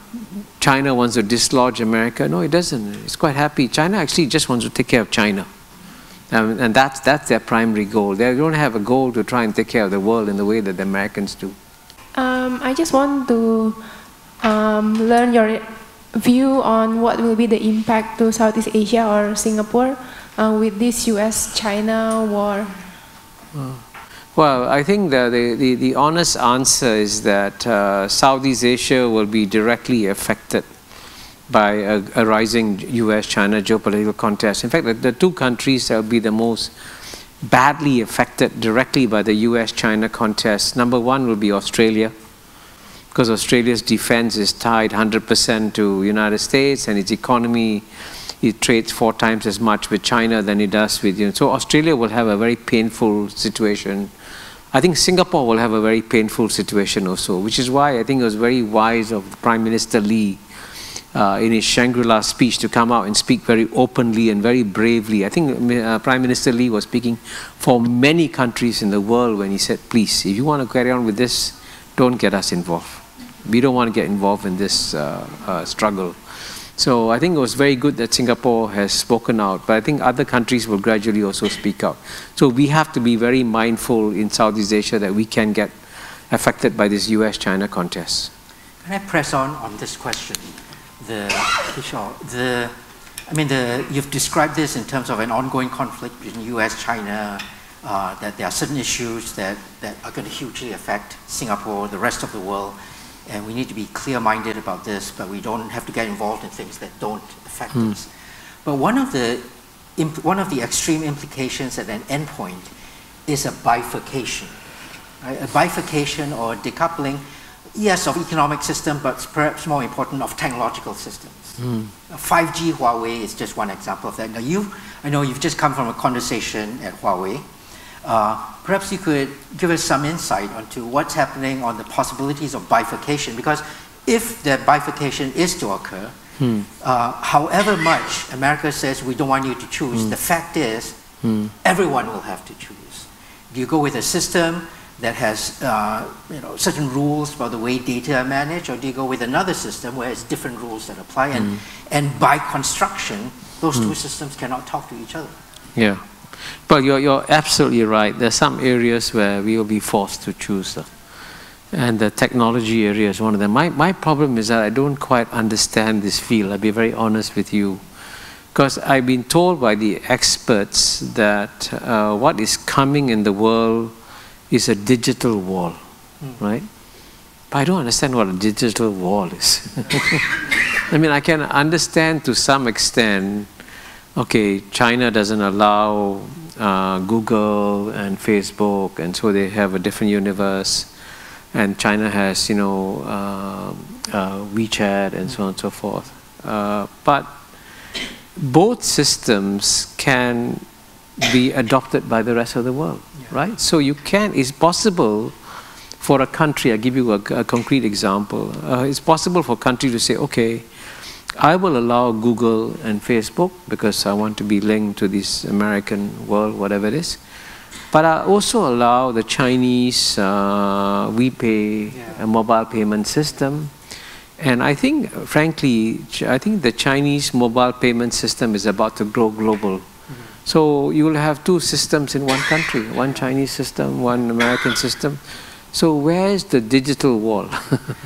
China wants to dislodge America, no, it doesn't. It's quite happy. China actually just wants to take care of China. Um, and that's, that's their primary goal. They don't have a goal to try and take care of the world in the way that the Americans do. Um, I just want to um, learn your view on what will be the impact to Southeast Asia or Singapore uh, with this U S China war. Well, I think the, the, the, the honest answer is that uh, Southeast Asia will be directly affected by a, a rising U S China geopolitical contest. In fact, the, the two countries that will be the most badly affected directly by the U S China contest, number one will be Australia, because Australia's defense is tied one hundred percent to the United States, and its economy, it trades four times as much with China than it does with, you know, so Australia will have a very painful situation. I think Singapore will have a very painful situation also, which is why I think it was very wise of Prime Minister Lee Uh, in his Shangri-La speech to come out and speak very openly and very bravely. I think uh, Prime Minister Lee was speaking for many countries in the world when he said, please, if you want to carry on with this, don't get us involved. We don't want to get involved in this uh, uh, struggle. So I think it was very good that Singapore has spoken out, but I think other countries will gradually also speak out. So we have to be very mindful in Southeast Asia that we can get affected by this U S China contest. Can I press on on this question? The, the, I mean, the, you've described this in terms of an ongoing conflict between U S China, uh, that there are certain issues that, that are going to hugely affect Singapore, the rest of the world, and we need to be clear-minded about this, but we don't have to get involved in things that don't affect mm. us. But one of, the, one of the extreme implications at an endpoint is a bifurcation, right? A bifurcation or a decoupling, yes, of economic system, but perhaps more important, of technological systems. Mm. five G Huawei is just one example of that. Now, you, I know you've just come from a conversation at Huawei. Uh, perhaps you could give us some insight onto what's happening on the possibilities of bifurcation, because if that bifurcation is to occur, mm. uh, however much America says we don't want you to choose, mm. the fact is mm. everyone will have to choose. Do you go with a system that has uh, you know, certain rules about the way data are managed, or do you go with another system where it's different rules that apply, and, mm. and by construction, those mm. two systems cannot talk to each other? Yeah, but you're, you're absolutely right. There are some areas where we will be forced to choose. and the technology area is one of them. My, my problem is that I don't quite understand this field, I'll be very honest with you, because I've been told by the experts that uh, what is coming in the world is a digital wall, mm. right? But I don't understand what a digital wall is. I mean, I can understand to some extent, okay, China doesn't allow uh, Google and Facebook, and so they have a different universe, and China has, you know, uh, uh, WeChat and so on and so forth. Uh, but both systems can be adopted by the rest of the world, yeah. right? So you can, it's possible for a country, I'll give you a, a concrete example, uh, it's possible for a country to say, okay, I will allow Google and Facebook because I want to be linked to this American world, whatever it is. But I also allow the Chinese uh, WePay, yeah. a mobile payment system. And I think, frankly, I think the Chinese mobile payment system is about to grow global. Mm-hmm. So you will have two systems in one country, one Chinese system, one American system. So where's the digital wall?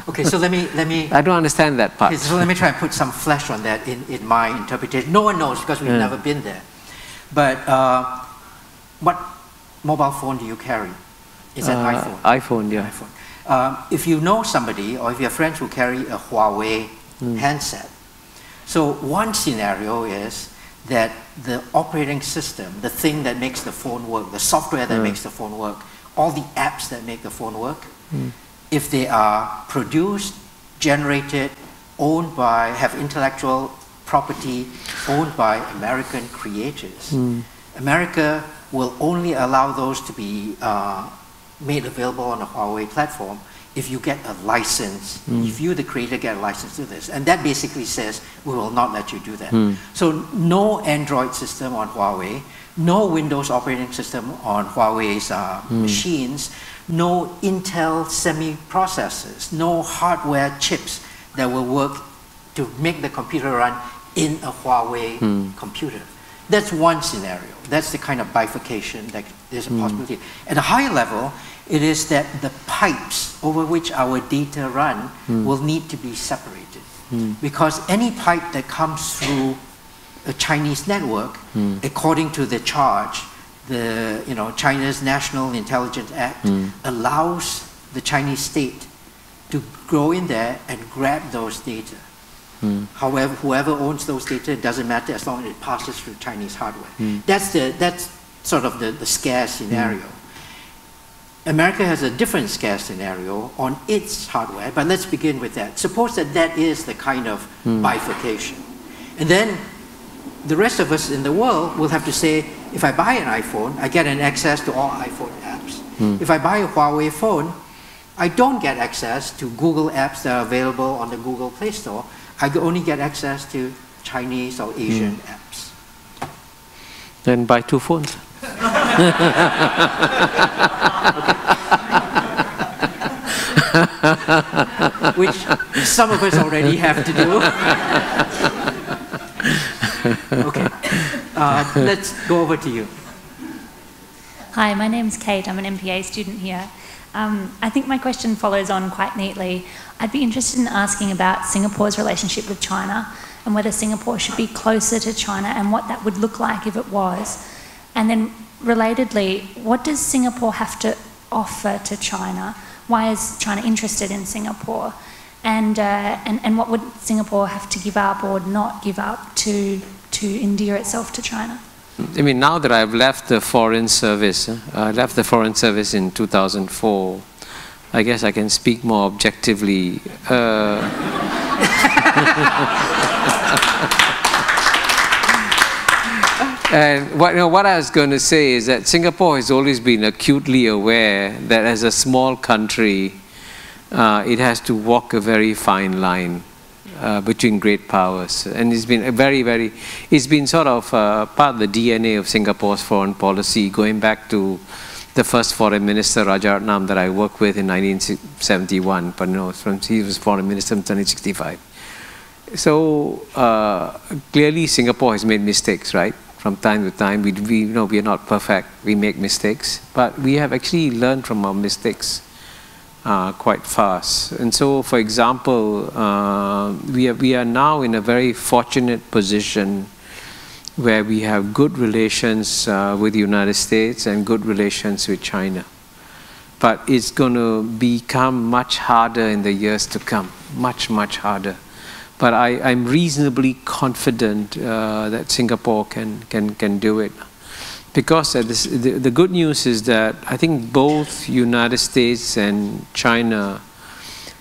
Okay, so let me, let me... I don't understand that part. Okay, so let me try and put some flesh on that in, in my interpretation. No one knows because we've yeah. never been there. But uh, what mobile phone do you carry? Is that uh, iPhone? iPhone, yeah. iPhone. Um, if you know somebody or if you have friends who carry a Huawei mm. handset, so one scenario is that the operating system, the thing that makes the phone work, the software that mm. makes the phone work, all the apps that make the phone work, mm. if they are produced, generated, owned by, have intellectual property, owned by American creators, mm. America will only allow those to be uh, made available on the Huawei platform if you get a license, mm. if you, the creator, get a license to this. And that basically says, we will not let you do that. Mm. So no Android system on Huawei, no Windows operating system on Huawei's uh, mm. machines, no Intel semi-processors, no hardware chips that will work to make the computer run in a Huawei mm. computer. That's one scenario. That's the kind of bifurcation that is a mm. possibility. At a higher level, it is that the pipes over which our data run mm. will need to be separated. Mm. Because any pipe that comes through a Chinese network, mm. according to the charge, the you know China's National Intelligence Act mm. allows the Chinese state to go in there and grab those data. Mm. However, whoever owns those data, it doesn't matter as long as it passes through Chinese hardware. Mm. That's the that's sort of the, the scare scenario. Mm. America has a different scare scenario on its hardware, but let's begin with that. Suppose that that is the kind of mm. bifurcation, and then the rest of us in the world will have to say, if I buy an iPhone, I get an access to all iPhone apps. Mm. If I buy a Huawei phone, I don't get access to Google apps that are available on the Google Play Store. I only get access to Chinese or Asian mm. apps. Then buy two phones. Which some of us already have to do. Okay, uh, let's go over to you. Hi, my name's Kate. I'm an M P A student here. Um, I think my question follows on quite neatly. I'd be interested in asking about Singapore's relationship with China and whether Singapore should be closer to China and what that would look like if it was. And then relatedly, what does Singapore have to offer to China? Why is China interested in Singapore? And, uh, and, and what would Singapore have to give up or not give up to, to endear itself to China? I mean, now that I've left the Foreign Service, uh, I left the Foreign Service in two thousand four, I guess I can speak more objectively. Uh, and what, you know, what I was going to say is that Singapore has always been acutely aware that as a small country, uh, it has to walk a very fine line uh, between great powers. And it's been a very, very, it's been sort of uh, part of the D N A of Singapore's foreign policy, going back to the first foreign minister, Rajaratnam, that I worked with in nineteen seventy-one, but no, he was foreign minister in nineteen sixty-five. So uh, clearly Singapore has made mistakes, right? From time to time, we, we you know we are not perfect, we make mistakes, but we have actually learned from our mistakes. uh, quite fast. And so, for example, uh, we, are, we are now in a very fortunate position where we have good relations uh, with the United States and good relations with China. But it's going to become much harder in the years to come, much, much harder. But I, I'm reasonably confident uh, that Singapore can, can, can do it. Because this, the, the good news is that I think both United States and China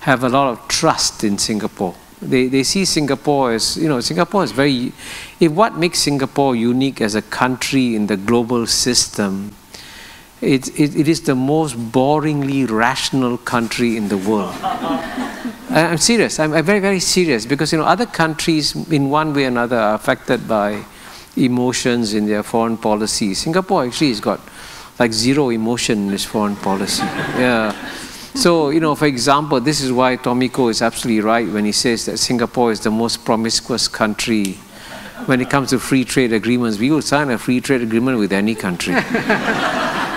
have a lot of trust in Singapore. They, they see Singapore as, you know, Singapore is very, if what makes Singapore unique as a country in the global system, it, it, it is the most boringly rational country in the world. I'm serious. I'm, I'm very, very serious because, you know, other countries in one way or another are affected by emotions in their foreign policy. Singapore actually has got like zero emotion in its foreign policy. Yeah. So, you know, for example, this is why Tomiko is absolutely right when he says that Singapore is the most promiscuous country when it comes to free trade agreements. We would sign a free trade agreement with any country.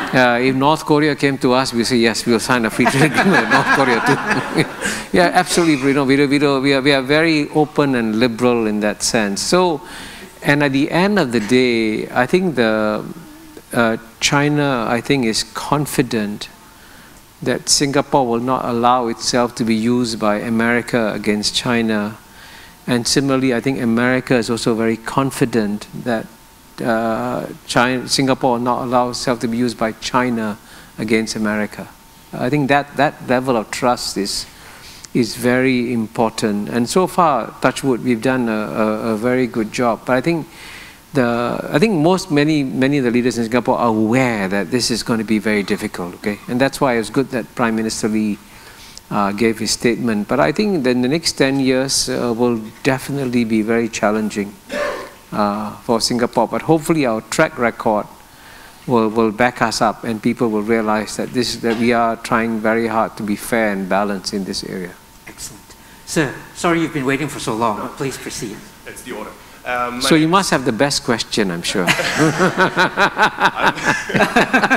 Uh, if North Korea came to us, we say yes, we'll sign a free trade agreement with North Korea too. Yeah, absolutely. You know, we, we, we, are, we are very open and liberal in that sense. So, and at the end of the day, I think the uh, China, I think, is confident that Singapore will not allow itself to be used by America against China. And similarly, I think America is also very confident that Uh, China, Singapore not allow itself to be used by China against America. I think that, that level of trust is, is very important. And so far, touch wood, we've done a, a, a very good job. But I think, the, I think most, many, many of the leaders in Singapore are aware that this is going to be very difficult. Okay? And that's why it's good that Prime Minister Lee uh, gave his statement. But I think that in the next ten years uh, will definitely be very challenging. Uh, for Singapore, but hopefully our track record will, will back us up, and people will realize that this that we are trying very hard to be fair and balanced in this area. Excellent. Sir, sorry you've been waiting for so long. No. Please proceed. That's the order. Um, so you must have the best question, I'm sure. I'm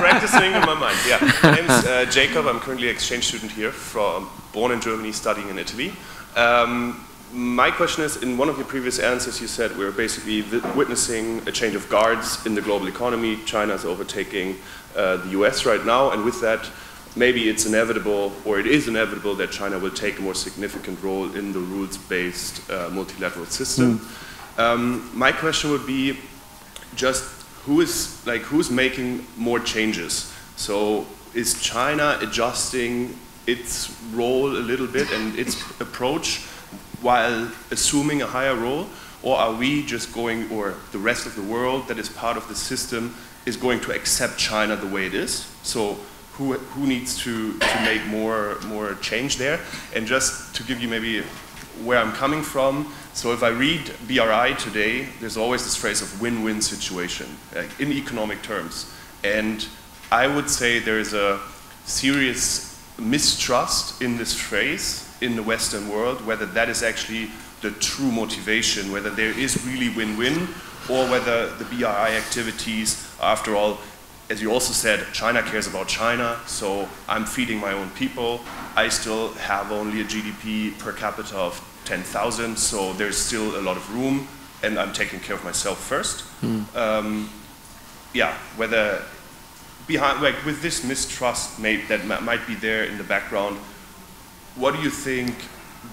practicing in my mind, yeah. My name's uh, Jacob. I'm currently an exchange student here, from born in Germany, studying in Italy. Um, My question is, in one of your previous answers you said we're basically witnessing a change of guards in the global economy. China's overtaking uh, the U S right now, and with that maybe it's inevitable, or it is inevitable, that China will take a more significant role in the rules-based uh, multilateral system. Mm. Um, my question would be just who is, like, who's making more changes? So is China adjusting its role a little bit and its approach while assuming a higher role, or are we just going, or the rest of the world that is part of the system is going to accept China the way it is? So who, who needs to, to make more, more change there? And just to give you maybe where I'm coming from, so if I read B R I today, there's always this phrase of win-win situation, like in economic terms. And I would say there is a serious mistrust in this phrase in the Western world, whether that is actually the true motivation, whether there is really win-win, or whether the B R I activities, after all, as you also said, China cares about China, so I'm feeding my own people, I still have only a G D P per capita of ten thousand, so there's still a lot of room, and I'm taking care of myself first. Mm. Um, yeah, whether, behind, like, with this mistrust made, that might be there in the background, what do you think,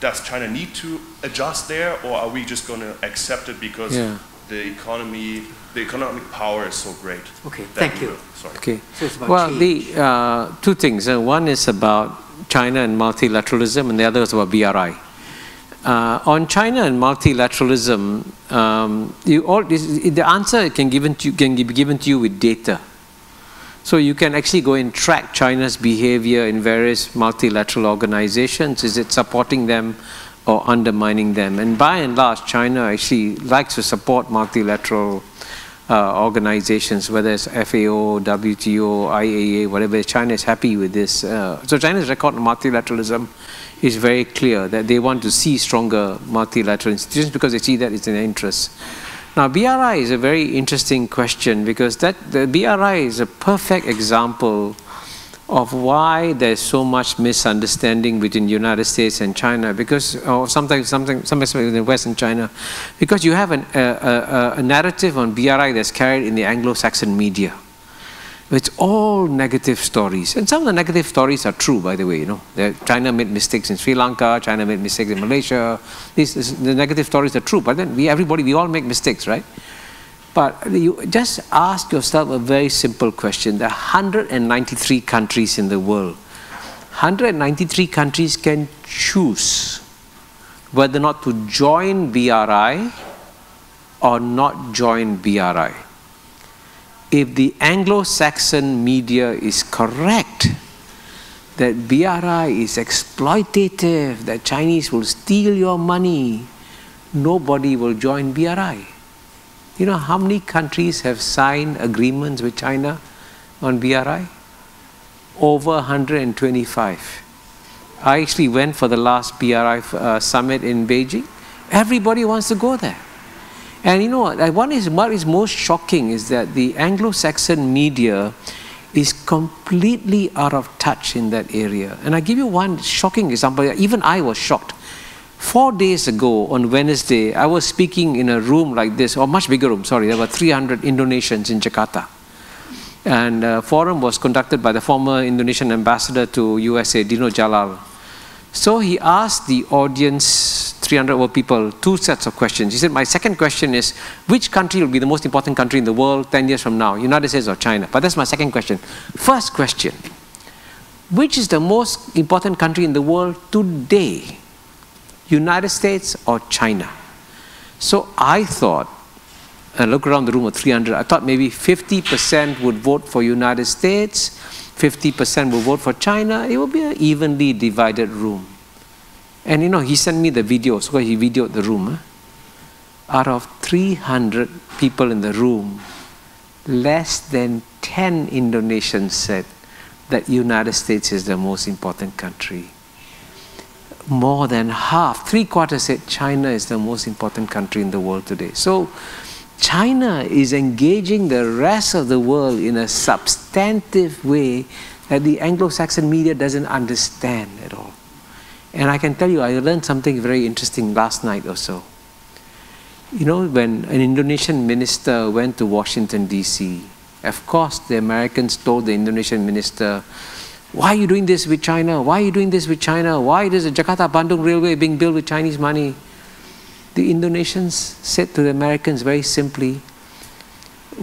does China need to adjust there, or are we just going to accept it because yeah. the economy, the economic power is so great? Okay, thank you. Will, sorry. Okay. So it's about well, change. the uh, two things. Uh, one is about China and multilateralism, and the other is about B R I. Uh, on China and multilateralism, um, you all, the answer can, given to you, can be given to you with data. So you can actually go and track China's behavior in various multilateral organizations. Is it supporting them or undermining them? And by and large, China actually likes to support multilateral uh, organizations, whether it's F A O, W T O, I A E A, whatever. China is happy with this. Uh, so China's record on multilateralism is very clear that they want to see stronger multilateral institutions because they see that it's in their interest. Now, B R I is a very interesting question because that, the B R I is a perfect example of why there's so much misunderstanding between the United States and China, because, or sometimes, something, sometimes between the West and China, because you have an, a, a, a narrative on B R I that's carried in the Anglo-Saxon media. It's all negative stories, and some of the negative stories are true, by the way. You know, China made mistakes in Sri Lanka, China made mistakes in Malaysia. These, the negative stories are true, but then we, everybody, we all make mistakes, right? But you just ask yourself a very simple question. There are one hundred ninety-three countries in the world. one hundred ninety-three countries can choose whether or not to join B R I or not join B R I. If the Anglo-Saxon media is correct, that B R I is exploitative, that Chinese will steal your money, nobody will join B R I. You know how many countries have signed agreements with China on B R I? Over one hundred twenty-five. I actually went for the last B R I uh, summit in Beijing. Everybody wants to go there. And you know what, what is, what is most shocking is that the Anglo-Saxon media is completely out of touch in that area. And I give you one shocking example. Even I was shocked. Four days ago, on Wednesday, I was speaking in a room like this, or much bigger room, sorry. There were three hundred Indonesians in Jakarta. And a forum was conducted by the former Indonesian ambassador to U S A, Dino Jalal. So he asked the audience, three hundred over people, two sets of questions. He said, my second question is, which country will be the most important country in the world ten years from now, United States or China? But that's my second question. First question, which is the most important country in the world today? United States or China? So I thought, and look around the room of three hundred, I thought maybe fifty percent would vote for United States, fifty percent would vote for China. It would be an evenly divided room. And you know, he sent me the video, so he videoed the room. Huh? Out of three hundred people in the room, less than ten Indonesians said that United States is the most important country. More than half, three quarters said China is the most important country in the world today. So China is engaging the rest of the world in a substantive way that the Anglo-Saxon media doesn't understand at all. And I can tell you, I learned something very interesting last night or so. You know, when an Indonesian minister went to Washington, D C, of course the Americans told the Indonesian minister, why are you doing this with China? Why are you doing this with China? Why is the Jakarta-Bandung Railway being built with Chinese money? The Indonesians said to the Americans very simply,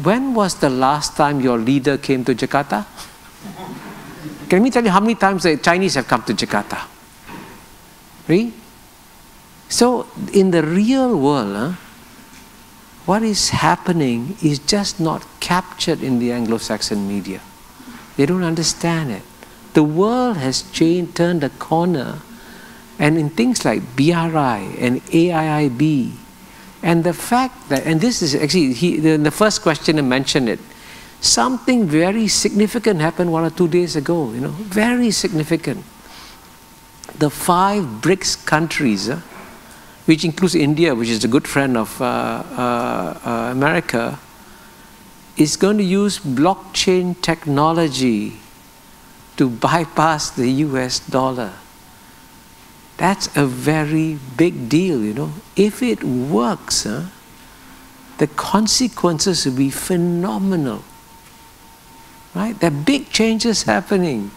when was the last time your leader came to Jakarta? Can we tell you how many times the Chinese have come to Jakarta? Right? So in the real world, huh, what is happening is just not captured in the Anglo-Saxon media. They don't understand it. The world has changed, turned a corner, and in things like B R I and A I I B, and the fact that, and this is actually, he, the, the first questioner mentioned it, something very significant happened one or two days ago, you know, very significant. The five BRICS countries, uh, which includes India, which is a good friend of uh, uh, uh, America, is going to use blockchain technology to bypass the U S dollar. That's a very big deal, you know. If it works, huh, the consequences will be phenomenal, right? There are big changes happening,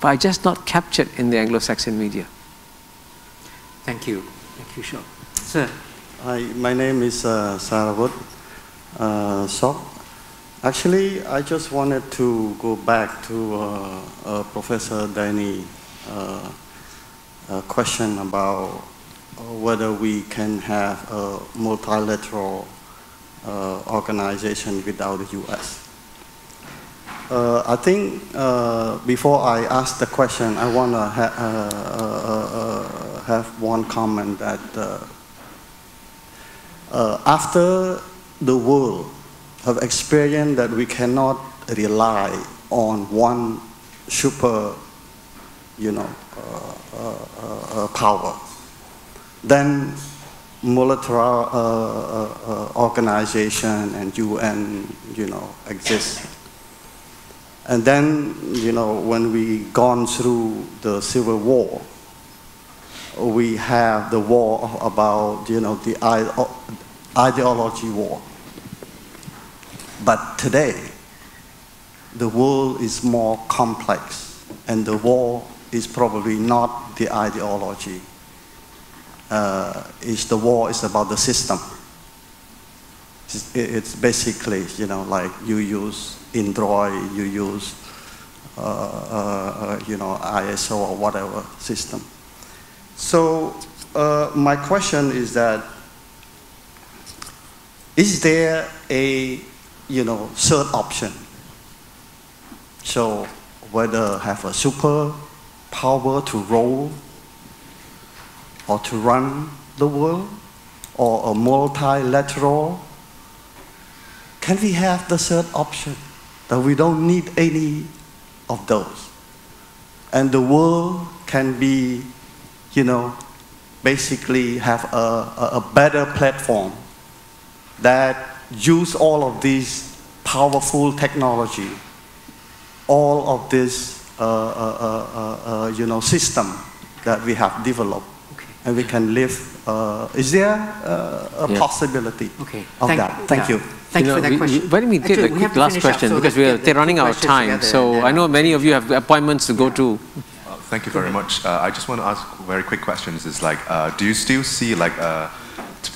but are just not captured in the Anglo-Saxon media. Thank you. Thank you, Kishore. Sir. Hi, my name is uh, Sarawat uh, Sok. Actually, I just wanted to go back to uh, uh, Professor Danny uh, uh, question about whether we can have a multilateral uh, organization without the U S. Uh, I think uh, before I ask the question, I want to ha uh, uh, uh, have one comment that uh, uh, after the world have experienced that we cannot rely on one super, you know, uh, uh, uh, power. Then military uh, uh, organization and U N, you know, exist. And then, you know, when we gone through the Civil War, we have the war about, you know, the ideology war. But today, the world is more complex, and the war is probably not the ideology. Uh, it's the war is about the system. It's basically, you know, like you use Android, you use, uh, uh, you know, I S O or whatever system. So uh, my question is that, is there a, you know, third option? So whether have a super power to rule or to run the world, or a multilateral. Can we have the third option, that we don't need any of those? And the world can be, you know, basically have a, a better platform that use all of these powerful technology, all of this, uh, uh, uh, uh, you know, system that we have developed. And we can live. Uh, is there uh, a yeah. possibility okay. of Thank that? You. Thank yeah. you. Thank you, you know, for that we, question. Why don't we take Actually, a quick last question, so because we're the running out of time. Together, so yeah. I know many of you have appointments to yeah. go to. Uh, thank you very much. Uh, I just want to ask very quick questions. Is like, uh, do you still see like uh,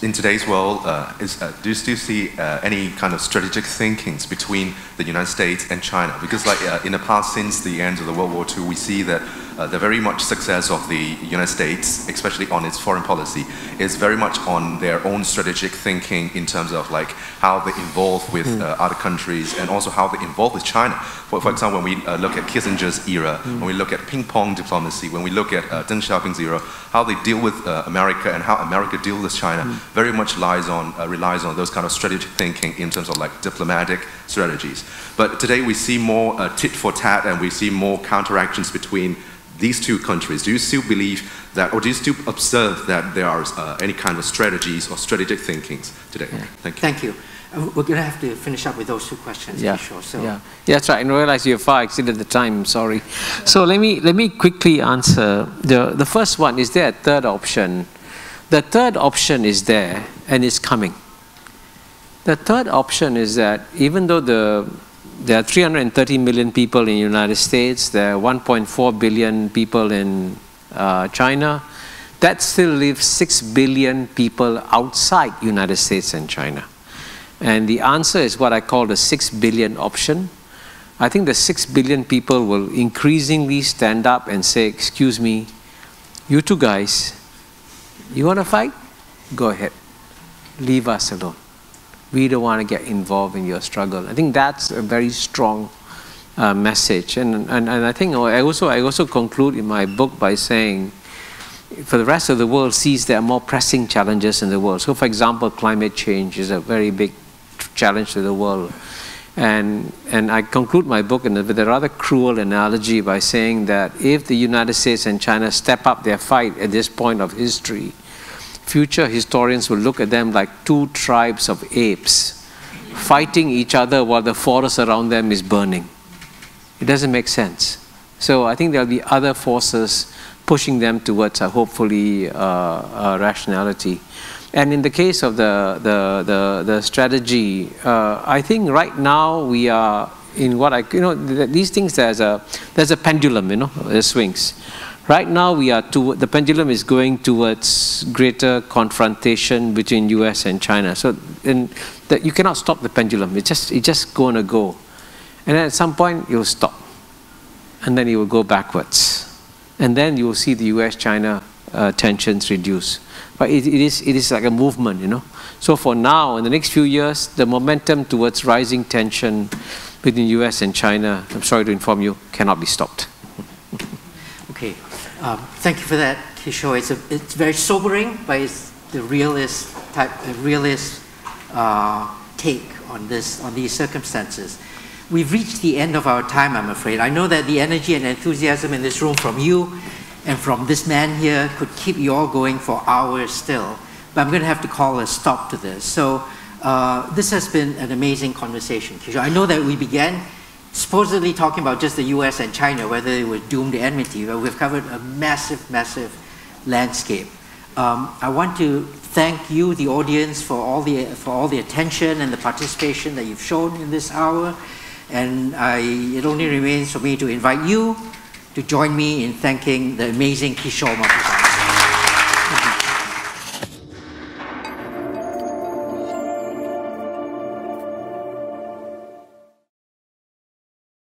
in today's world? Uh, is uh, do you still see uh, any kind of strategic thinkings between the United States and China? Because like uh, in the past, since the end of the World War Two, we see that. Uh, the very much success of the United States, especially on its foreign policy, is very much on their own strategic thinking in terms of like how they involve with mm. uh, other countries and also how they involve with China. For, for example, when we uh, look at Kissinger's era, mm. when we look at ping-pong diplomacy, when we look at uh, Deng Xiaoping's era, how they deal with uh, America and how America deals with China mm. very much lies on, uh, relies on those kind of strategic thinking in terms of like diplomatic strategies. But today we see more uh, tit for tat, and we see more counteractions between these two countries. Do you still believe that, or do you still observe that there are uh, any kind of strategies or strategic thinkings today? Yeah. Thank you. Thank you. Uh, we're going to have to finish up with those two questions. Yeah, sure, so. yeah. yeah that's right. I realize you've far exceeded the time, sorry. So let me, let me quickly answer. The, the first one, is there a third option? The third option is there, and it's coming. The third option is that even though the there are three hundred thirty million people in the United States, there are one point four billion people in uh, China, that still leaves six billion people outside the United States and China. And the answer is what I call the six billion option. I think the six billion people will increasingly stand up and say, excuse me, you two guys, you want to fight? Go ahead. Leave us alone. We don't want to get involved in your struggle. I think that's a very strong uh, message. And, and, and I think I also, I also conclude in my book by saying, for the rest of the world sees there are more pressing challenges in the world. So for example, climate change is a very big challenge to the world. And, and I conclude my book in a, with a rather cruel analogy by saying that if the United States and China step up their fight at this point of history, future historians will look at them like two tribes of apes fighting each other while the forest around them is burning. It doesn't make sense. So I think there'll be other forces pushing them towards uh, hopefully uh, uh, rationality. And in the case of the, the, the, the strategy, uh, I think right now we are in what I, you know, th these things, there's a, there's a pendulum, you know, it swings. Right now, we are to, the pendulum is going towards greater confrontation between U S and China. So in the, you cannot stop the pendulum. It's just, it's just going to go. And then at some point, you'll stop. And then it will go backwards. And then you will see the U S China uh, tensions reduce. But it, it, is, it is like a movement, you know. So for now, in the next few years, the momentum towards rising tension between U S and China, I'm sorry to inform you, cannot be stopped. Okay. Um, thank you for that, Kishore. It's, a, it's very sobering, but it's the realist type, the realist uh, take on this, on these circumstances. We've reached the end of our time, I'm afraid. I know that the energy and enthusiasm in this room from you and from this man here could keep you all going for hours still, but I'm going to have to call a stop to this. So uh, this has been an amazing conversation, Kishore. I know that we began supposedly talking about just the U S and China, whether they were doomed to enmity, but we've covered a massive, massive landscape. Um, I want to thank you, the audience, for all the, for all the attention and the participation that you've shown in this hour. And I, it only remains for me to invite you to join me in thanking the amazing Kishore Mahbubani.